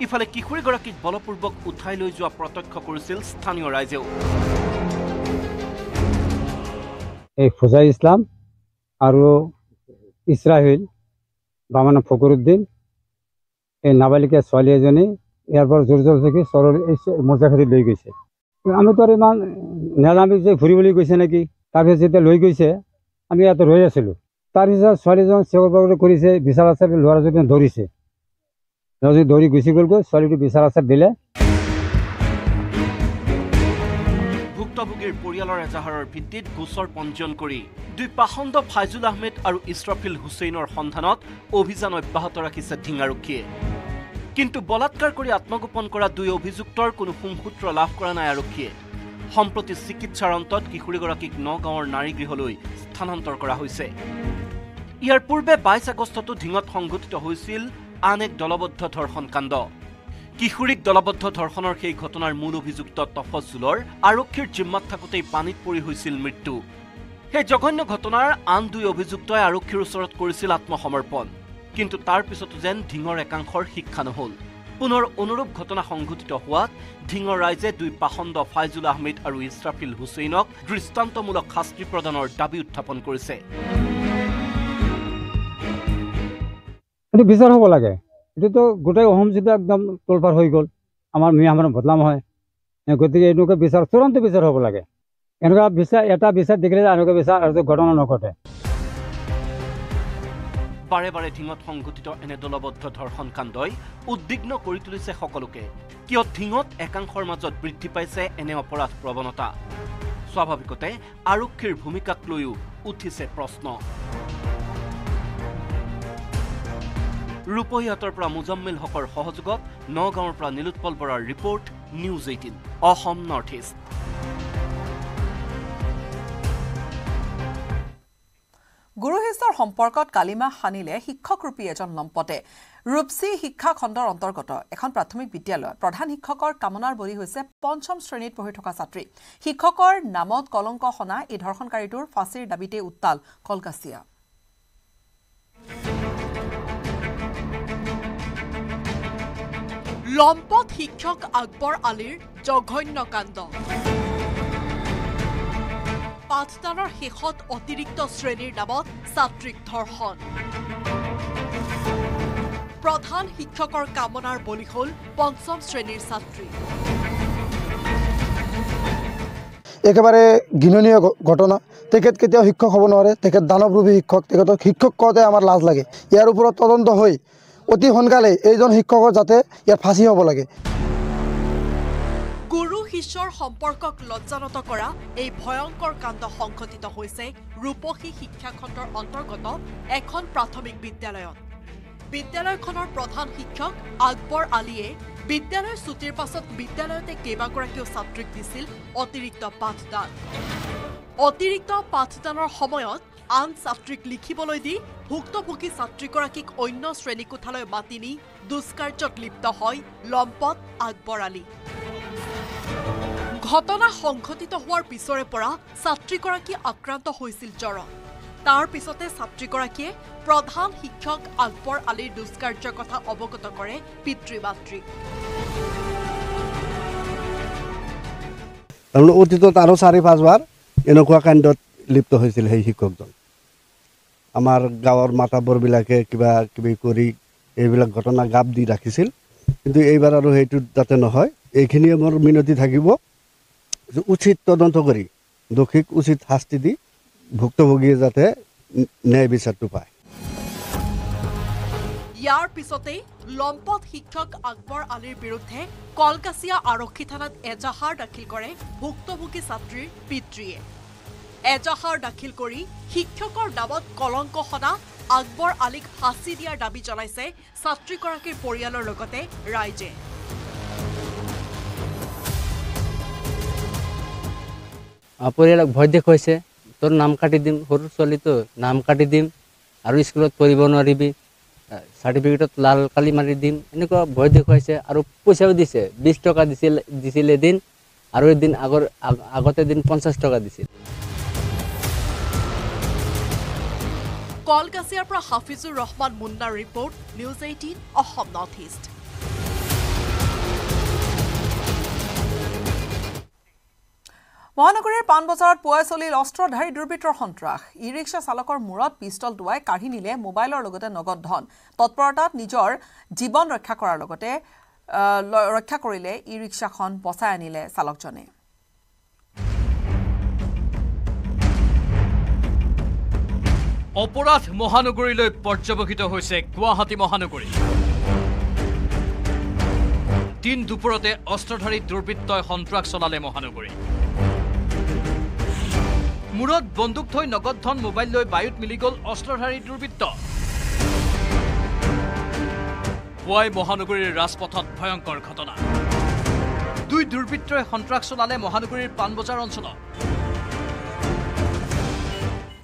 ইফালে কিশোৰীগৰাকীক বলপূৰ্বক উঠাই লৈ যোৱা প্ৰত্যক্ষ কৰিছিল স্থানীয় ৰাইজেও এই ফজাই ইছলাম আৰু ইছৰাফিল বামনা ফকৰুদ্দিন এই নাবালিকা ছোৱালী এজনী ইয়াৰ পৰা জোৰ জোৰ থেকে সৰল এই মজাখৰি লৈ গৈছে আমি তো ইমান নাজামি যে ঘুৰি বুলি কৈছে নেকি তাৰ পিছত লৈ গৈছে আমি ইয়াত ৰৈ আছিলো তাৰ পিছত ছোৱালীজন চেকৰ বাগৰে কৰিছে বিচাৰ আচাৰ লোৱাৰ জন্য ধৰিছে নজি ধৰি গুছি গ'ল গৈ ছোৱালীটো বিচাৰ আচাৰ দিলে ভুক্তভোগীৰ পৰিয়ালৰ এজাহাৰৰ ভিত্তিত গোচৰ পঞ্জীয়ন কৰি দুই পাখণ্ড ফাইজুল আহমেদ আৰু ইছৰাফিল হুছেইনৰ সন্ধানত অভিযান অব্যাহত ৰাখিছে ঢিং আৰক্ষীয়ে কিন্তু বলাৎকাৰ কৰি আত্মগোপন কৰা দুই অভিযুক্তৰ কোনো সুমসূত্ৰ লাভ কৰা নাই আৰক্ষীয়ে সম্প্ৰতি চিকিৎসাৰ অন্তত কিশোৰীগৰাকীক নগাঁৱৰ নাৰী গৃহলৈ স্থানান্তৰ কৰা হৈছে ইয়াৰ পূৰ্বে বাইছ আগষ্টত ঢিঙত সংঘটিত হৈছিল আন এক দলবদ্ধ ধৰ্ষণ কাণ্ড কিশোৰীক দলবদ্ধ ধৰ্ষণৰ সেই ঘটনাৰ মূল অভিযুক্ত তফজ্জুলৰ আৰক্ষীৰ জিম্মাত থাকোঁতেই পানীত পৰি হৈছিল মৃত্যু সেই জঘন্য ঘটনাৰ আন দুই অভিযুক্তই আৰক্ষীৰ ওচৰত কৰিছিল আত্মসমৰ্পণ কিন্তু তাৰ পিছতো যেন ঢিঙৰ একাংশৰ শিক্ষা নহ'ল পুনৰ অনুৰূপ ঘটনা সংঘটিত হোৱাত ঢিঙৰ ৰাইজে দুই পাখণ্ড ফাইজুল আহমেদ আৰু ইছৰাফিল হুছেইনক দৃষ্টান্তমূলক শাস্তি প্ৰদানৰ দাবী উত্থাপন কৰিছে এটো বিচাৰ হ'ব লাগে এটা তো গোটাই অহমজিতা একদম তোলপাৰ হৈ গ'ল আমাৰ মিয়া আমাৰ বদলাম হয় গতিকে এনেকুৱা বিচাৰ চূড়ান্ত বিচাৰ হ'ব লাগে এনেকুৱা বিচাৰ এটা বিচাৰ দেখিলে এনেকুৱা বিচাৰ আৰু ঘটনা নঘটে বাৰে বাৰে ঢিঙত সংঘটিত এনে দলবদ্ধ ধৰ্ষণ কাণ্ডই উদ্বিগ্ন কৰি তুলিছে সকলোকে কিয় ঢিঙত একাংশৰ মাজত বৃদ্ধি পাইছে এনে অপৰাধ প্ৰৱণতা স্বাভাৱিকতে আৰক্ষীৰ ভূমিকাক লৈও উঠিছে প্ৰশ্ন ৰূপহীহাটৰ পৰা মুজাম্মিল হকৰ সহযোগত নগাঁৱৰ পৰা নীলোৎপল বৰাৰ report news eighteen Assam north east গুৰু শিষ্যৰ সম্পৰ্কত কালিমা হানিলে শিক্ষকৰূপী এজন লম্পটে ৰূপসী শিক্ষা খণ্ডৰ অন্তৰ্গত এখন প্ৰাথমিক বিদ্যালয়ৰ প্ৰধান শিক্ষকৰ কামনাৰ বলি হৈছে পঞ্চম শ্ৰেণীত পঢ়ি থকা ছাত্ৰী শিক্ষকৰ নামত কলংক হনা এই ধৰ্ষণকাৰীটোৰ ফাঁচিৰ দাবীতে উত্তাল কলকাছিয়া লম্পট শিক্ষক আকবৰ আলীৰ জঘন্য কাণ্ড পাঠদানৰ শেষত অতিৰিক্ত শ্ৰেণীৰ নামত ছাত্ৰীক ধৰ্ষণ প্ৰধান শিক্ষকৰ কামনাৰ বলি হ'ল পঞ্চম শ্ৰেণীৰ ছাত্ৰী একেবাৰে ঘৃণনীয় ঘটনা তেখেত কেতিয়াও শিক্ষক হ'ব নোৱাৰে তেখেত দানৱৰূপী শিক্ষক তেখেতক শিক্ষক কওঁতে আমাৰ লাজ লাগে ইয়াৰ ওপৰত তদন্ত হৈ অতি সোনকালে এইজন শিক্ষকৰ যাতে ইয়াত ফাঁচি হ'ব লাগে গুৰু শিষ্যৰ সম্পৰ্কক লজ্জানত কৰা এই ভয়ংকৰ কাণ্ড সংঘটিত হৈছে ৰূপসী শিক্ষাখণ্ডৰ অন্তৰ্গত এখন প্ৰাথমিক বিদ্যালয়ত বিদ্যালয়খনৰ প্ৰধান শিক্ষক আকবৰ আলীয়ে বিদ্যালয়ৰ ছুটিৰ পাছত বিদ্যালয়তে কেইবাগৰাকীও ছাত্ৰীক দিছিল অতিৰিক্ত পাঠদান অতিৰিক্ত পাঠদানৰ সময়ত আন ছাত্ৰীক লিখিবলৈ দি ভুক্তভোগী ছাত্ৰীগৰাকীক অন্য শ্ৰেণীকোঠালৈ মাতি নি দুষ্কাৰ্যত লিপ্ত হয় লম্পট আকবৰ আলী ঘটনা সংঘটিত হোৱাৰ পিছৰে পৰা ছাত্ৰীগৰাকী আক্ৰান্ত হৈছিল জ্বৰত তাৰ পিছতে ছাত্ৰীগৰাকীয়ে প্ৰধান শিক্ষক আকবৰ আলীৰ দুষ্কাৰ্যৰ কথা অৱগত কৰে পিতৃ মাতৃক অতীতত আৰু চাৰি পাঁচবাৰ এনেকুৱা কাণ্ডত লিপ্ত হৈছিল সেই শিক্ষকজন আমাৰ গাঁৱৰ মাতাবৰবিলাকে কিবা কিবি কৰি এইবিলাক ঘটনা গাপ দি ৰাখিছিল কিন্তু এইবাৰ আৰু সেইটো যাতে নহয় এইখিনিয়ে মোৰ মিনতি থাকিব যে উচিত তদন্ত কৰি দোষীক উচিত শাস্তি দি ভুক্তভোগীয়ে যাতে ন্যায় বিচাৰটো পায় ইয়াৰ পিছতেই লম্পট শিক্ষক আকবৰ আলীৰ বিৰুদ্ধে কলকাছিয়া আৰক্ষী থানাত এজাহাৰ দাখিল কৰে ভুক্তভোগী ছাত্ৰীৰ পিতৃয়ে এজাহাৰ দাখিল কৰি শিক্ষকৰ নামত কলংক হনা আকবৰ আলীক ফাঁচি দিয়াৰ দাবী জনাইছে ছাত্ৰীগৰাকীৰ পৰিয়ালৰ লগতে ৰাইজে পৰিয়ালক ভয় দেখুৱাইছে তোৰ নাম কাটি দিম সৰু ছোৱালী তো নাম কাটি দিম আৰু স্কুলত পঢ়িব নোৱাৰিবি সাৰ্টিফিকেটত লাল কালি মাৰি দিম এনেকুৱা ভয় দেখুৱাইছে আৰু পইচাও দিছে বিশ টকা দিছিল দিছিল এদিন আৰু এদিন আগৰ আগতে দিন পঞ্চাশ টকা দিছিল কলকাতাৰ পৰা হাফিজুৰ ৰহমান মুন্নাৰ report news eighteen Assam north east মহানগৰীৰ পানবজাৰত পুৱা চলিল অস্ত্ৰধাৰী দুৰ্বৃত্তৰ সন্ত্ৰাস ই-ৰিক্সা চালকৰ মূৰত পিষ্টল দুৱাই কাঢ়ি নিলে মোবাইলৰ লগতে নগদ ধন তৎপৰতাত নিজৰ জীৱন ৰক্ষা কৰাৰ লগতে ৰক্ষা কৰিলে ই-ৰিক্সাখন বচাই আনিলে চালকজনে অপৰাধ মহানগৰীলৈ পৰ্যবক্ষিত হৈছে গুৱাহাটী মহানগৰী দিন দুপুৰতে অস্ত্ৰধাৰী দুৰ্বৃত্তই সন্ত্ৰাস চলালে মহানগৰী মুৰত বন্দুক থৈ নগদ ধন মোবাইল লৈ বায়ুত মিলি গল অস্ত্ৰধাৰী দুৰ্বৃত্ত পুৱাই মহানগৰীৰ ৰাজপথত ভয়ংকৰ ঘটনা দুই দুৰ্বৃত্তই সন্ত্ৰাস চলালে মহানগৰীৰ পানবজাৰ অঞ্চলত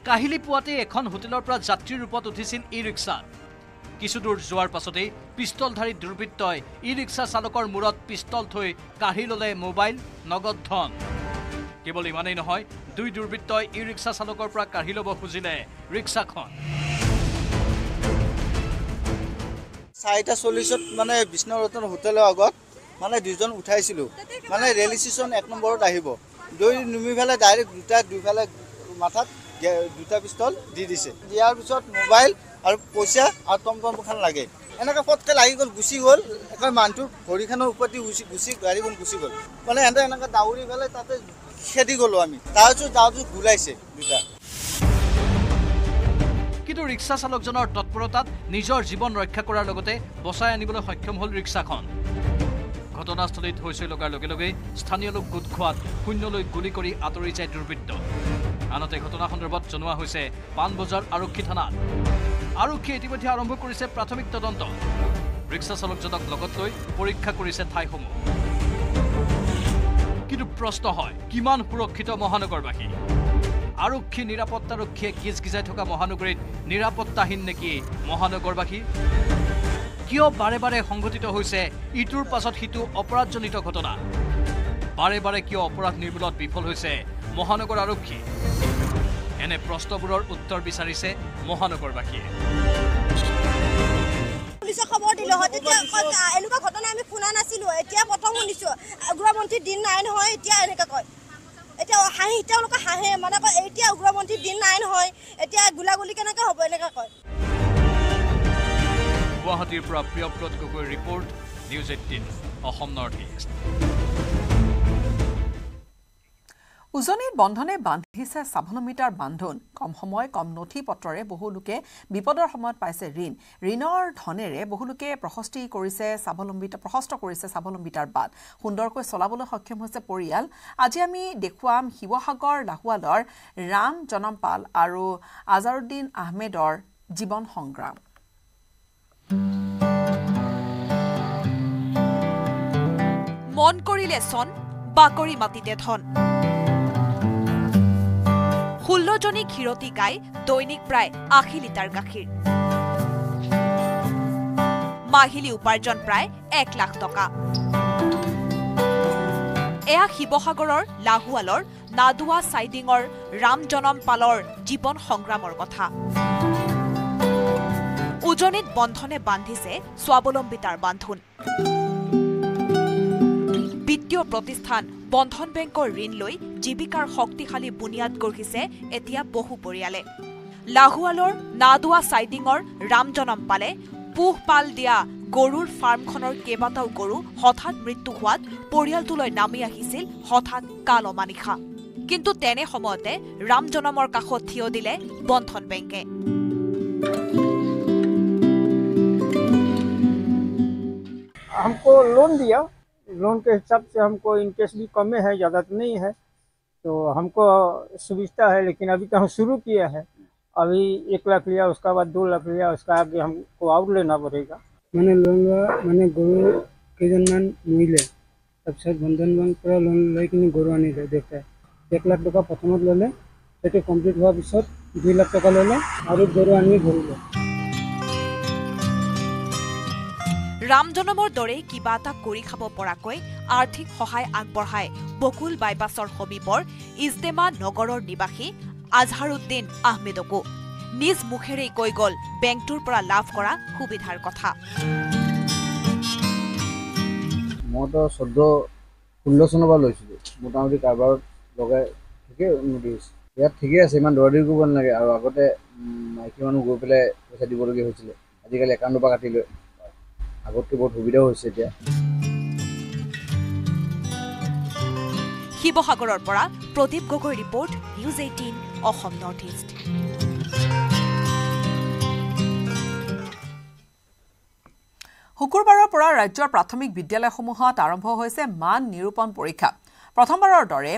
কাহিলি পুৱাতে এখন হোটেলৰ পৰা যাত্ৰীৰ ৰূপত উঠিছিল ই-ৰিক্সা কিছু দূৰ যোৱাৰ পাছতেই পিষ্টলধাৰী দুৰ্বৃত্তই ই-ৰিক্সা চালকৰ মূৰত পিষ্টল থৈ কাঢ়ি ললে মোবাইল নগদ ধন কেৱল ইমানেই নহয় দুই দুৰ্বৃত্তই ই-ৰিক্সা চালকৰ পৰা কাঢ়ি লব খুজিলে ৰিক্সাখন সাইটা চল্লিশত মানে বিষ্ণুৰতন হোটেলৰ আগত মানে দুজন উঠাইছিল মানে ৰেল ষ্টেচন এক নম্বৰত আহিব দুই নুমিফালে ডাইৰেক্ট দুটা দুইফালে মাথাত দুটা পিষ্টল দি দিছে ইয়াৰ পিছত মোবাইল আৰু পইচা আৰু টমটমখন লাগে এনেকৈ ফটকে লাগি গল গুছি গল এখন মানটো ভৰিখনৰ ওপৰতে গুছি গুছি গাড়ীখন গুছি গল মানে এনে এনেকৈ দাউৰি গলে তাতে খেদি গলো আমি তাৰজো দাউজো ঘুলাইছে দুটা কিন্তু ৰিক্সা চালকজনৰ তৎপৰতাত নিজৰ জীৱন ৰক্ষা কৰাৰ লগতে বচাই আনিবলৈ সক্ষম হল ৰিক্সাখন ঘটনাস্থলীত হৈছে লগাৰ লগে লগে স্থানীয় লোক গোট খোৱাত শূন্যলৈ গুলি কৰি আঁতৰি যায় দুৰ্বৃত্ত আনতে ঘটনা সন্দৰ্ভত জনোৱা হৈছে পানবজাৰ আৰক্ষী থানাত আৰক্ষী ইতিমধ্যে আৰম্ভ কৰিছে প্ৰাথমিক তদন্ত ৰিক্সা চালকজনক লগত লৈ পৰীক্ষা কৰিছে ঠাইসমূহ কিন্তু প্ৰশ্ন হয় কিমান সুৰক্ষিত মহানগৰবাসী আৰক্ষী নিৰাপত্তাৰক্ষীয়ে গিজগিজাই থকা মহানগৰীত নিৰাপত্তাহীন নেকি মহানগৰবাসী কিয় বাৰে বাৰে সংঘটিত হৈছে ইটোৰ পাছত সিটো অপৰাধজনিত ঘটনা বাৰে বাৰে কিয় অপৰাধ নিৰ্মূলত বিফল হৈছে মহানগৰ আৰক্ষী এনে প্ৰশ্নবোৰৰ উত্তৰ বিচাৰিছে মহানগৰবাসীয়ে পুলিচে খবৰ দিলে হয় তেতিয়া এলুকা ঘটনা আমি শুনা নাছিলো এতিয়া প্ৰথম শুনিছো উগ্ৰমন্ত্ৰী দিন নাই নহয় এতিয়া এনেকৈ কয় এতিয়া হাঁহি তেওঁলোকে হাঁহে মানে এতিয়া উগ্ৰমন্ত্ৰী দিন নাই নহয় এতিয়া গুলাগুলি কেনেকৈ হ'ব এনেকৈ কয় গুৱাহাটীৰ পৰা Priyabrata Gogoi report news eighteen Assam north east উজনিত বন্ধনে বান্ধিছে স্বাৱলম্বিতাৰ বান্ধোন কম সময় কম নথি পত্ৰৰে বহুলোকে বিপদৰ সময়ত পাইছে ঋণ ঋণৰ ধনেৰে বহুলোকে প্ৰশস্তি কৰিছে স্বাৱলম্বিতা প্ৰশস্ত কৰিছে স্বাৱলম্বিতাৰ বাট সুন্দৰকৈ চলাবলৈ সক্ষম হৈছে পৰিয়াল আজি আমি দেখুৱাম শিৱসাগৰ লাহুৱালৰ ৰাম জনমপাল আৰু আজাৰুদ্দিন আহমেদৰ জীৱন সংগ্ৰাম মন কৰিলে চন বাকৰি মাটিতে ধন ষোল্ল জনী ক্ষীৰতী গাই দৈনিক প্ৰায় আশী লিটাৰ গাখীৰ মাহিলী উপাৰ্জন প্ৰায় এক লাখ টকা এয়া শিৱসাগৰৰ লাহুৱালৰ নাদুৱা চাইডিঙৰ ৰাম জনম পালৰ জীৱন সংগ্ৰামৰ কথা উজনিত বন্ধনে বান্ধিছে স্বাৱলম্বিতাৰ বান্ধোন বিত্তীয় প্ৰতিষ্ঠান বন্ধন বেংকৰ ঋণ লৈ জীৱিকাৰ শক্তিশালী বুনিয়াদ গঢ়িছে এতিয়া বহু পৰিয়ালে লাহুৱালৰ নাদুৱা চাইডিঙৰ ৰাম জনম পালে পোহপাল দিয়া গৰুৰ ফাৰ্মখনৰ কেইবাটাও গৰু হঠাৎ মৃত্যু হোৱাত পৰিয়ালটোলৈ নামি আহিছিল হঠাৎ কাল অমানিশা কিন্তু তেনে সময়তে ৰাম জনমৰ কাষত থিয় দিলে বন্ধন বেংকে हमको लोन दिया लोन के हिसाब से हमको इंटरेस्ट भी कम है ज़्यादा तो नहीं है तो हमको सुविधा है लेकिन अभी तो हम शुरू किया है अभी एक लाख लिया उसका बाद दो लाख लिया उसका आगे हमको आउट लेना पड़ेगा मैंने लोन लिया मैंने गुरु के जन्म मिले तब से बंधन बैंक पर लोन लेकिन गुरु नहीं ले देता है एक लाख टका प्रथम लले एटे कमप्लीट हुआ पिছত दो लाख टका लले आरो गरु आनी धरिले रामजनমৰ দৰে কিবা এটা কৰি খাব পৰাকৈ আৰ্থিক সহায় আগবঢ়ায় বকুল বাইপাছৰ হবিবৰ ইজতেমা নগৰৰ নিবাসী আজহাৰউদ্দিন আহমেদক নিজ মুখেৰে কৈ গল বেংকটোৰ পৰা লাভ কৰা সুবিধাৰ কথা মদ সদ্য ষোল্ল চনবা লৈছিল মোটামুটি কাৰবাৰ লগাই ঠিকে উন্নতিছ ইয়াত ঠিকে আছে ইমান দৰদি কৰিব নালাগে আৰু আগতে মাইকি মানুহ গৈ পেলাই পইচা দিবলগীয়া হৈছিল আজিকালি একাউণ্ট পৰা কাটি লৈ আগতে বহুত সুবিধা হৈছে এতিয়া শিৱসাগৰৰ পৰা Pradip Gogoi report news eighteen Assam north east শুকুৰবাৰৰ পৰা ৰাজ্যৰ প্ৰাথমিক বিদ্যালয়সমূহত আৰম্ভ হৈছে মান নিৰূপণ পৰীক্ষা প্ৰথমবাৰৰ দৰে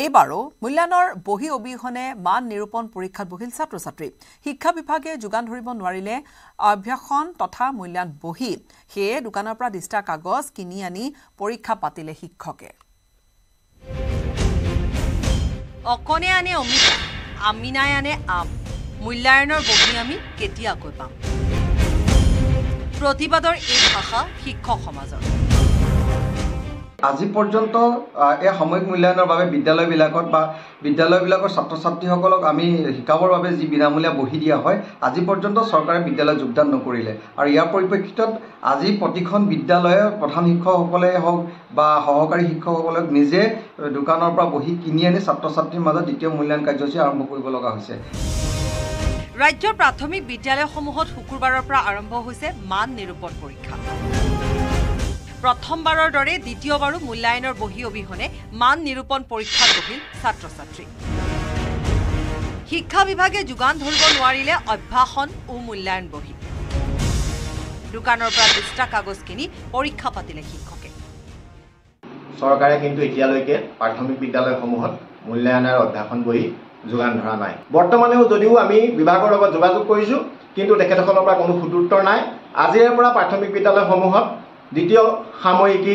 এইবাৰো মূল্যায়নৰ বহি অবিহনে মান নিৰূপণ পৰীক্ষাত বহিল ছাত্ৰ ছাত্ৰী শিক্ষা বিভাগে যোগান ধৰিব নোৱাৰিলে অভ্যাসন তথা মূল্যায়ন বহি হে দোকানৰ পৰা দিষ্টা কাগজ কিনি আনি পৰীক্ষা পাতিলে শিক্ষকে অকনে আনে অমিত আমিনাই আনে আম মূল্যায়নৰ বহি আমি কেতিয়া কৈ পাম प्रतिबादर एक भाषा शिक्षक समाजर আজি পর্যন্ত এই সাময়িক মূল্যায়নৰ বাবে বিদ্যালয়বিলাকত বা বিদ্যালয়বিলাকৰ ছাত্ৰ ছাত্ৰীসকলক আমি শিকাবৰ বাবে যি বিনামূলীয়া বহি দিয়া হয় আজি পৰ্যন্ত চৰকাৰে বিদ্যালয় যোগদান নকৰিলে আৰু ইয়াৰ পৰিপ্ৰেক্ষিতত আজি প্ৰতিখন বিদ্যালয়ৰ প্ৰধান শিক্ষকসকলে হওক বা সহকাৰী শিক্ষকসকলক নিজে দোকানৰ পৰা বহি কিনি আনি ছাত্ৰ ছাত্ৰীৰ মাজত দ্বিতীয় মূল্যায়ন কাৰ্যসূচী আৰম্ভ কৰিব লগা হৈছে राज्य प्राथमिक विद्यालय समूहत शुक्रबारৰ পৰা আৰম্ভ হৈছে मान নিৰূপণ পৰীক্ষা প্ৰথমবাৰৰ দৰে দ্বিতীয়বাৰো মূল্যায়নৰ বহি অবিহনে মান নিৰূপণ পৰীক্ষা গহিল ছাত্ৰ ছাত্ৰী শিক্ষা বিভাগে যোগান ধৰিব নোৱাৰিলে অভ্যাসন ও মূল্যায়ন বহি দোকানৰ পৰা দিষ্টা কাগজ কিনি পৰীক্ষা পাতিলে শিক্ষকে চৰকাৰে কিন্তু এতিয়ালৈকে প্ৰাথমিক বিদ্যালয় সমূহত মূল্যায়নৰ অভ্যাসন বহি যোগান ধৰা নাই বৰ্তমানেও যদিও আমি বিভাগৰ লগত যোগাযোগ কৰিছো কিন্তু তেখেতসকলৰ পৰা কোনো সুদূত্তৰ নাই আজিৰ পৰা প্ৰাথমিক বিদ্যালয় সমূহত দ্বিতীয় সাময়িকী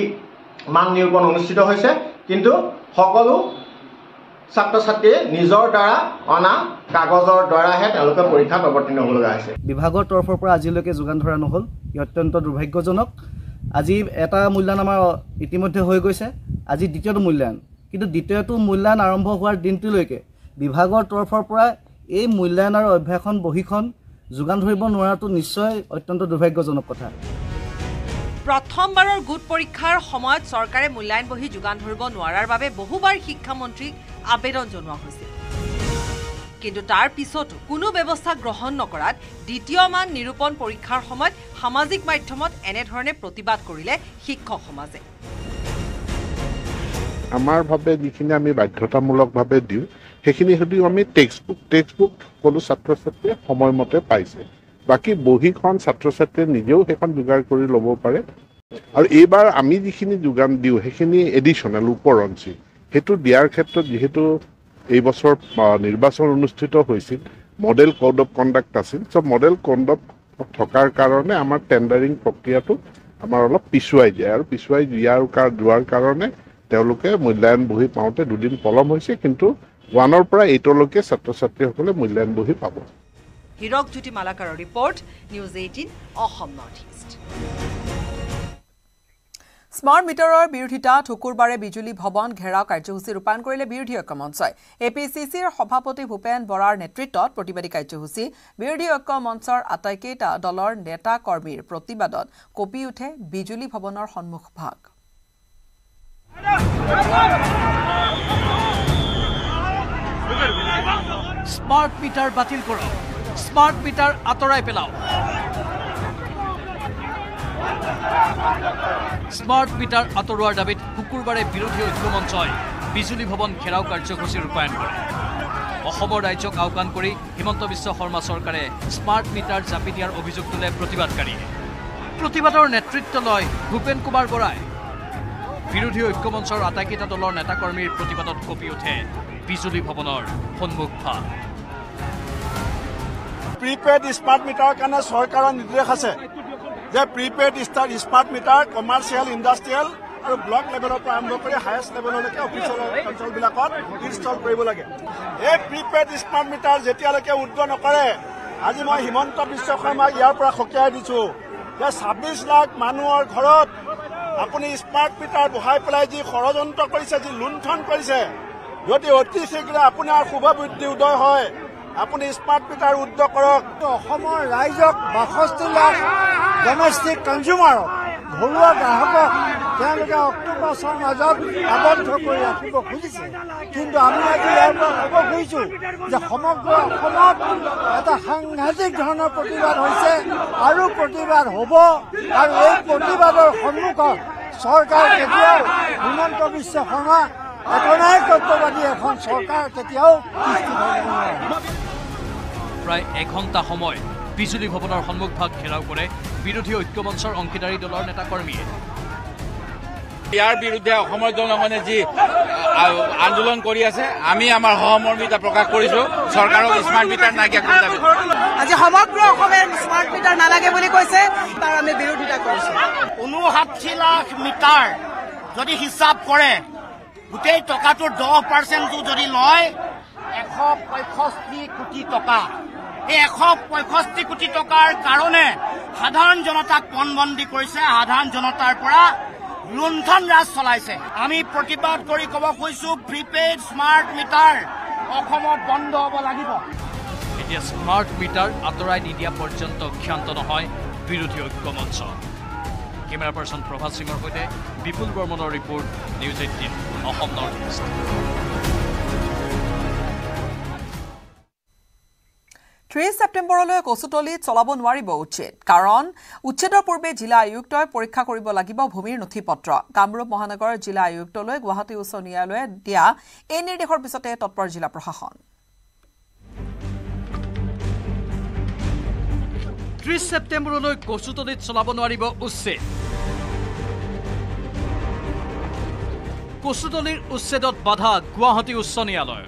মান নিৰূপণ অনুষ্ঠিত হৈছে কিন্তু সকলো ছাত্ৰ ছাত্ৰীয়ে নিজৰ দ্বাৰা অনা কাগজৰ দ্বাৰাহে তেওঁলোকে পৰীক্ষাত অৱতীৰ্ণ হ'ব লগা হৈছে বিভাগৰ তৰফৰ পৰা আজিলৈকে যোগান ধৰা নহল অত্যন্ত দুৰ্ভাগ্যজনক আজি এটা মূল্যায়ন আমাৰ ইতিমধ্যে হৈ গৈছে আজি দ্বিতীয়টো মূল্যায়ন কিন্তু দ্বিতীয়টো মূল্যায়ন আৰম্ভ হোৱাৰ দিনটোলৈকে বিভাগৰ তৰফৰ পৰা এই মূল্যায়নৰ অভ্যাসন বহিখন যোগান ধৰিব নোৱাৰাটো নিশ্চয় অত্যন্ত দুৰ্ভাগ্যজনক কথা প্ৰথমবাৰৰ গোট পৰীক্ষাৰ সময়ত চৰকাৰে মূল্যায়ন বহি যোগান ধৰিব নোৱাৰাৰ বাবে বহুবাৰ শিক্ষামন্ত্ৰীক আবেদন জনোৱা হৈছিল কিন্তু তাৰ পিছতো কোনো ব্যৱস্থা গ্ৰহণ নকৰাত দ্বিতীয় মান নিৰূপণ পৰীক্ষাৰ সময়ত সামাজিক মাধ্যমত এনে ধৰণে প্ৰতিবাদ কৰিলে শিক্ষক সমাজে আমাৰ ভাবে যিখিনি আমি বাধ্যতামূলকভাৱে দিওঁ সেইখিনি হদিও আমি টেক্সটবুক টেক্সটবুক কলো ছাত্ৰ ছাত্ৰী সময়মতে পাইছে বাকি বহিখন ছাত্ৰ ছাত্ৰী নিজেও হেখন যোগাৰ কৰি লব পাৰে আৰু এবাৰ আমি যিখিনি যোগান দিও হেখিনি এডিশনাল উপৰঞ্চি হেতু দিয়াৰ ক্ষেত্ৰত যেহেতু এই বছৰ নিৰ্বাচন অনুষ্ঠিত হৈছিল মডেল কোড অফ কন্ডাক্ট আছিল সব মডেল কোড অফ থকাৰ কাৰণে আমাৰ টেন্ডাৰিং প্ৰক্ৰিয়াটো আমাৰ অলপ পিছুৱাই যায় আৰু পিছুৱাই যোৱাৰ কাৰণে তেওঁলোকে মূল্যায়ন বহি পাওঁতে দুদিন পলম হৈছে কিন্তু ওয়ানোৰ পৰা এইটোলৈকে ছাত্ৰ ছাত্ৰীসকলে মূল্যায়ন বহি পাব হিৰক জ্যোতি মালাকাৰৰ report news eighteen Assam north east smart মিটাৰৰ বিৰোধিতা ঠুকুৰবাৰে বিজুলী ভৱন ঘেৰাও কাৰ্যসূচী ৰূপায়ণ কৰিলে বিৰোধী ঐক্য মঞ্চই এপিচিচিৰ সভাপতি ভূপেন বৰাৰ নেতৃত্বত প্ৰতিবাদী কাৰ্যসূচী বিৰোধী ঐক্য মঞ্চৰ আটাইকেইটা দলৰ নেতা কৰ্মীৰ প্ৰতিবাদত কপি উঠে বিজুলী ভৱনৰ সন্মুখ ভাগ স্মার্ট মিটার বাতিল করো স্মার্ট মিটার আতরাই পেলাও স্মার্ট মিটার আতরার দাবিত শুকুরবারে বিরোধী ঐক্য মঞ্চয় বিজুলী ভবন ঘেরাও কার্যসূচী রূপায়ণ করে অসমৰ ৰাজ্যক আওকাণ কৰি হিমন্ত বিশ্ব শৰ্মা সৰকাৰে স্মাৰ্ট মিটাৰ জাপি দিয়াৰ অভিযোগ তুলে প্ৰতিবাদকাৰী প্ৰতিবাদৰ নেতৃত্ব লয় ভূপেন কুমাৰ বৰাই বিৰোধী ঐক্য মঞ্চৰ আটাইকেইটা দলৰ নেতাকৰ্মীৰ প্ৰতিবাদত কপি উঠে বিজুলী ভৱনৰ সন্মুখ ভাগ প্ৰিপেড স্মাৰ্ট মিটাৰ কাৰণে চৰকাৰৰ নিৰ্দেশ আছে যে prepaid smart meter commercial industrial আৰু ব্লক লেভেলৰ পৰা আৰম্ভ কৰি হাইয়েষ্ট লেভেললৈকে অফিচৰ অঞ্চলবিলাকত ইনষ্টল কৰিব লাগে। এই প্ৰিপেড স্মাৰ্ট মিটাৰ যেতিয়ালৈকে উদ্বোধন নকৰে আজি মই হিমন্ত বিশ্ব শৰ্মা ইয়াৰ পৰা খকিয়াই দিছো যে ছাব্বিশ লাখ মানুহৰ ঘৰত আপুনি স্মাৰ্ট মিটাৰ বহাই পেলাই যি ষড়যন্ত্ৰ কৰিছে, যি লুণ্ঠন কৰিছে, যদি অতি শীঘ্ৰে আপোনাৰ শুভ বুদ্ধি উদয় হয় আপুনি স্মাৰ্ট মিটাৰ উদ্যোগ কৰক। অসমৰ ৰাইজক বাষষ্ঠি লাখ ডমেষ্টিক কনজিউমাৰক, ঘৰুৱা গ্ৰাহকক তেওঁলোকে অক্টোপাছৰ মাজত আবদ্ধ কৰি ৰাখিব খুজিছে, কিন্তু আমি আজি ইয়াৰ পৰা ক'ব খুজিছো যে সমগ্ৰ অসমত এটা সাংঘাতিক ধৰণৰ প্ৰতিবাদ হৈছে আৰু প্ৰতিবাদ হ'ব, আৰু এই প্ৰতিবাদৰ সন্মুখত চৰকাৰ কেতিয়াও হিমন্ত বিশ্ব শৰ্মা একনায়ক তত্ত্ববাদী এখন চৰকাৰ কেতিয়াও প্ৰায় এঘণ্টা সময় বিজুলী ভৱনৰ সন্মুখভাগ ঘেৰাও কৰে বিৰোধী ঐক্যমঞ্চৰ অংশীদাৰী দলৰ নেতাকৰ্মীয়ে। ইয়াৰ বিৰুদ্ধে অসমৰ জনগণে যি আন্দোলন কৰি আছে আমি আমাৰ সহমৰ্মিতা প্ৰকাশ কৰিছো। চৰকাৰক স্মাৰ্ট মিটাৰ নাইকিয়া কৰি দাবী। আজি সমগ্ৰ অসমে স্মাৰ্ট মিটাৰ নালাগে বুলি কৈছে, তাৰ আমি বিৰোধিতা কৰিছো। ঊনষাঠি লাখ মিটাৰ যদি হিচাপ কৰে গোটেই টকাটোৰ দহ পাৰ্চেণ্টটো যদি লয় এশ পঁয়ষষ্ঠি কোটি টকা। এই এশ পঁয়ষষ্ঠি কোটি টকাৰ কাৰণে সাধাৰণ জনতাক পণবন্দী কৰিছে, সাধাৰণ জনতাৰ পৰা লুণ্ঠন ৰাজ চলাইছে। আমি প্ৰতিবাদ কৰি ক'ব খুজিছো প্ৰিপেইড স্মাৰ্ট মিটাৰ অসমত বন্ধ হ'ব লাগিব। এতিয়া স্মাৰ্ট মিটাৰ আঁতৰাই নিদিয়া পৰ্যন্ত ক্ষান্ত নহয় বিৰোধী ঐক্যমঞ্চ। কেমেৰা পাৰ্চন প্ৰভাত সিঙৰ সৈতে বিপুল বৰ্মনৰ report, news eighteen Assam north east. ত্ৰিশ ছেপ্টেম্বৰলৈ কচুতলি চলাব নোৱাৰিব উচ্ছেদ, কাৰণ উচ্ছেদৰ পূৰ্বে জিলা আয়ুক্তই পৰীক্ষা কৰিব লাগিব ভূমিৰ নথি পত্ৰ। কামৰূপ মহানগৰৰ জিলা আয়ুক্তলৈ গুৱাহাটী উচ্চ ন্যায়ালয়ে দিয়া এই নিৰ্দেশৰ পিছতে তৎপৰ জিলা প্ৰশাসন। ত্ৰিশ ছেপ্টেম্বৰলৈ কচুতলিত চলাব নোৱাৰিব উচ্ছেদ। কচুতলিৰ উচ্ছেদত বাধা গুৱাহাটী উচ্চ ন্যায়ালয়ৰ।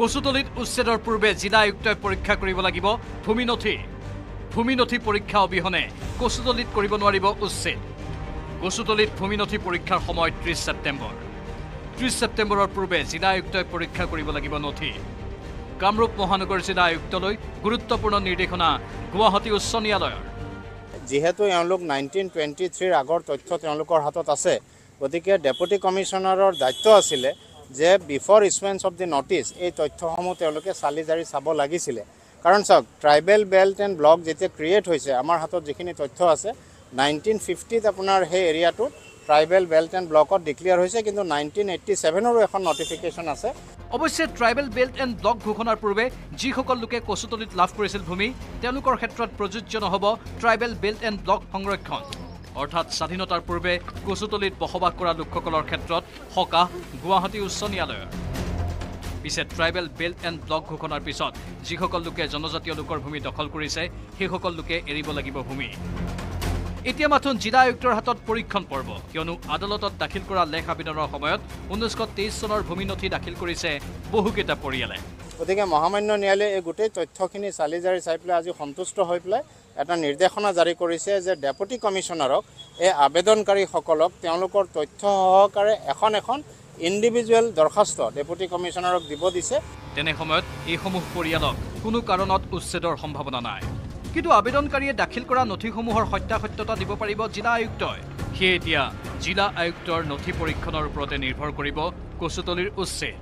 কচুতলিত উচ্ছেদৰ পূৰ্বে জিলা আয়ুক্তই পৰীক্ষা কৰিব লাগিব ভূমি নথি। ভূমি নথি পৰীক্ষা অবিহনে কচুতলিত কৰিব নোৱাৰিব উচ্ছেদ। কচুতলিত ভূমি নথি পৰীক্ষাৰ সময় ত্ৰিশ ছেপ্টেম্বৰ। ত্ৰিশ ছেপ্টেম্বৰৰ পূৰ্বে জিলা আয়ুক্তই পৰীক্ষা কৰিব লাগিব নথি। কামৰূপ মহানগৰ জিলা আয়ুক্তলৈ গুৰুত্বপূৰ্ণ নিৰ্দেশনা গুৱাহাটী উচ্চ ন্যায়ালয়ৰ। যিহেতু এওঁলোক নাইনটিন টুৱেণ্টি থ্ৰীৰ আগৰ তথ্য তেওঁলোকৰ হাতত আছে, গতিকে ডেপুটি কমিশ্যনাৰৰ দায়িত্ব আছিলে যে before issuance of the notice এই তথ্যসমূহ তেওঁলোকে চালি জাৰি চাব লাগিছিলে। কাৰণ চাওক, ট্ৰাইবেল বেল্ট এণ্ড ব্লক যেতিয়া ক্ৰিয়েট হৈছে আমাৰ হাতত যিখিনি তথ্য আছে নাইনটিন ফিফটিত আপোনাৰ সেই এৰিয়াটো ট্ৰাইবেল বেল্ট এণ্ড ব্লকত ডিক্লেয়াৰ হৈছে, কিন্তু নাইনটিন এইট্টি ছেভেনৰো এখন নটিফিকেশ্যন আছে। অৱশ্যে ট্ৰাইবেল বেল্ট এণ্ড ব্লক ঘোষণাৰ পূৰ্বে যিসকল লোকে কচুতলিত লাভ কৰিছিল ভূমি তেওঁলোকৰ ক্ষেত্ৰত প্ৰযোজ্য নহ'ব ট্ৰাইবেল বেল্ট এণ্ড ব্লক সংৰক্ষণ। অৰ্থাৎ স্বাধীনতাৰ পূৰ্বে কচুতলিত বসবাস কৰা লোকসকলৰ ক্ষেত্ৰত সকাহ গুৱাহাটী উচ্চ ন্যায়ালয়ৰ। পিছে ট্ৰাইবেল বেল্ট এণ্ড ব্লক ঘোষণাৰ পিছত যিসকল লোকে জনজাতীয় লোকৰ ভূমি দখল কৰিছে সেইসকল লোকে এৰিব লাগিব ভূমি। এতিয়া মাথোন জিলা আয়ুক্তৰ হাতত পৰীক্ষণ পৰ্ব, কিয়নো আদালতত দাখিল কৰা লেখ আবেদনৰ সময়ত ঊনৈছশ তেইছ চনৰ ভূমি নথি দাখিল কৰিছে বহুকেইটা পৰিয়ালে। গতিকে মহামান্য ন্যায়ালয়ে এই গোটেই তথ্যখিনি চালি জাৰি চাই পেলাই আজি সন্তুষ্ট হৈ পেলাই এটা নিৰ্দেশনা জাৰি কৰিছে যে ডেপুটি কমিশ্যনাৰক এই আবেদনকাৰীসকলক তেওঁলোকৰ তথ্য সহকাৰে এখন এখন ইণ্ডিভিজুৱেল দৰখাস্ত ডেপুটি কমিশ্যনাৰক দিব দিছে। তেনে সময়ত এইসমূহ পৰিয়ালক কোনো কাৰণত উচ্ছেদৰ সম্ভাৱনা নাই, কিন্তু আবেদনকাৰীয়ে দাখিল কৰা নথিসমূহৰ সত্যাসত্যতা দিব পাৰিব জিলা আয়ুক্তই। সেয়ে এতিয়া জিলা আয়ুক্তৰ নথি পৰীক্ষণৰ ওপৰতে নিৰ্ভৰ কৰিব কচুতলিৰ উচ্ছেদ।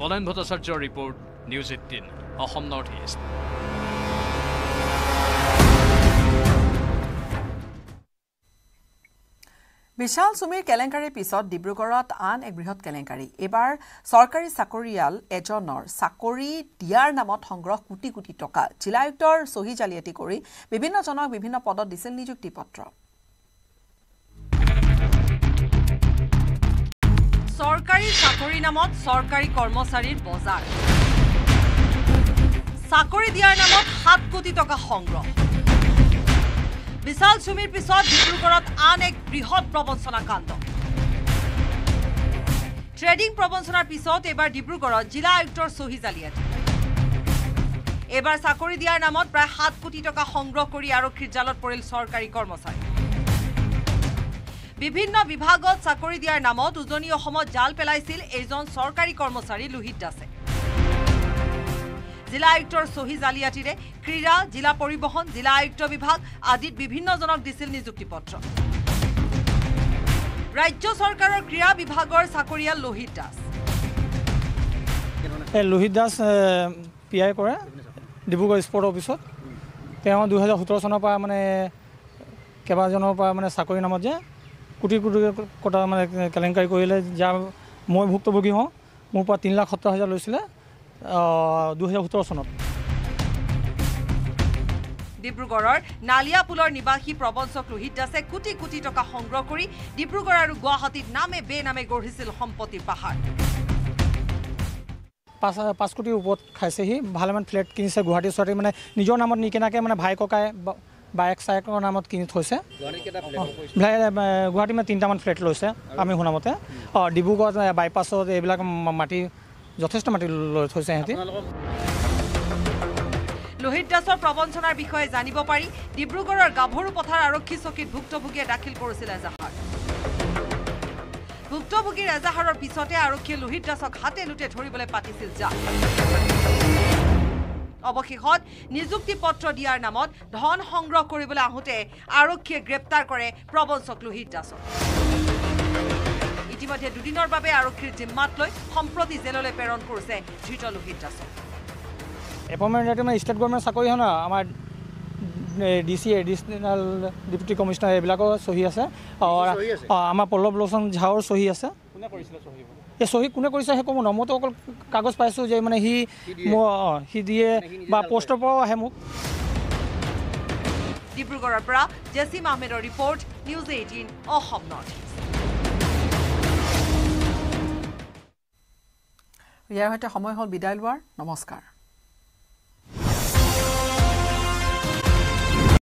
বলেন ভট্টাচাৰ্যৰ report, news eighteen Assam north east. বিশাল চুমিৰ কেলেংকাৰীৰ পিছত ডিব্ৰুগড়ত আন এক বৃহৎ কেলেংকাৰী। এইবাৰ চৰকাৰী চাকৰিয়াল এজনৰ চাকৰি দিয়াৰ নামত সংগ্ৰহ কোটি কোটি টকা। জিলা আয়ুক্তৰ চহী জালিয়াতি কৰি বিভিন্নজনক বিভিন্ন পদত দিছিল নিযুক্তি পত্ৰ। চৰকাৰী চাকৰিৰ নামত চৰকাৰী কৰ্মচাৰীৰ বজাৰ, চাকৰি দিয়াৰ নামত সাত কোটি টকা সংগ্ৰহ। বিশাল চুমিৰ পিছত ডিব্ৰুগড়ত আন এক বৃহৎ প্ৰবঞ্চনা কাণ্ড। ট্ৰেডিং প্ৰবঞ্চনাৰ পিছত এবাৰ ডিব্ৰুগড়ত জিলা আয়ুক্তৰ চহী জালিয়াতি। এবাৰ চাকৰি দিয়াৰ নামত প্ৰায় সাত কোটি টকা সংগ্ৰহ কৰি আৰক্ষীৰ জালত পৰিল চৰকাৰী কৰ্মচাৰী। বিভিন্ন বিভাগত চাকৰি দিয়াৰ নামত উজনি অসমত জাল পেলাইছিল এজন সৰকাৰি কৰ্মচাৰী লোহিত দাসে জিলা আয়ুক্তৰ সহি জালিয়াতিৰে ক্ৰীড়া জিলা পৰিবহন জিলা আয়ুক্ত বিভাগ আদিত বিভিন্নজনক দিছিল নিযুক্তি পত্ৰ ৰাজ্য চৰকাৰৰ ক্ৰীড়া বিভাগৰ চাকৰিয়া লোহিত দাস এ লোহিত দাস পিআই কৰে ডিব্ৰুগড় স্পৰ্ট অফিচত তেওঁ দুই হাজাৰ সোতৰ চনৰ পৰা মানে কেবাজনৰ পৰা মানে চাকৰি নামত যে কুটি কুটি কোটা মানে কেলেংকাৰী কৰিলে যা মই ভুক্তভোগী হওঁ মোৰ পৰা তিনি লাখ সত্তৰ হাজাৰ লৈছিলে দুই হাজাৰ সোতৰ চনত ডিব্ৰুগড়ৰ নালিয়াপুলৰ নিবাসী প্ৰবঞ্চক লোহিত দাসে কোটি কোটি টকা সংগ্ৰহ কৰি ডিব্ৰুগড় আৰু গুৱাহাটীত নামে বেনামে গঢ়িছিল সম্পত্তিৰ পাহাৰ পাঁচ পাঁচ কোটিৰ ওপৰত খাইছেহি ভালেমান ফ্লেট কিনিছে গুৱাহাটী চহৰত মানে নিজৰ নামত নিকিনাকে মানে ভাই ককাই বাইক সাইকেলৰ নামত কিনি থৈছে গুৱাহাটীত মানে তিনিটামান ফ্লেট লৈছে আমি শুনামতে ডিব্ৰুগড় বাইপাছত এইবিলাক মাটি যথেষ্ট মাটি লৈ থৈছে হেতি লোহিত দাসৰ প্ৰবঞ্চনাৰ বিষয়ে জানিব পাৰি ডিব্ৰুগড়ৰ গাভৰু পথাৰ আৰক্ষী চকীত ভুক্তভোগীয়ে দাখিল কৰিছিল এজাহাৰ ভুক্তভোগীৰ এজাহাৰৰ পিছতে আৰক্ষী লোহিত দাসক হাতে লুটে ধৰিবলৈ পাতিছিল যা অৱশেষত নিযুক্তি পত্ৰ দিয়াৰ নামত ধন সংগ্ৰহ কৰিবলৈ আহোঁতে আৰক্ষীয়ে গ্ৰেপ্তাৰ কৰে প্ৰবঞ্চক লোহিত দাসক ইতিমধ্যে দুদিনৰ বাবে আৰক্ষীৰ জিম্মাত লৈ সম্প্ৰতি জেললৈ প্ৰেৰণ কৰিছে ধৃত লোহিত দাসক এপইণ্টমেণ্ট মানে ষ্টেট গভৰ্ণমেণ্ট চাকৰি হয় ন আমাৰ D C additional deputy commissioner এইবিলাকো চহী আছে আমাৰ পল্লৱ লোচন ঝাওৰ চহী আছে এই চহী কোনে কৰিছে সেই ক'ব ন মইতো অকল কাগজ পাইছোঁ যে মানে সি সি দিয়ে বা পোষ্টৰ পৰাও আহে মোক ডিব্ৰুগড়ৰ পৰা জেচিম আহমেদৰ report news eighteen Assam north east ইয়াৰ সৈতে সময় হ'ল বিদায় লোৱাৰ নমস্কাৰ।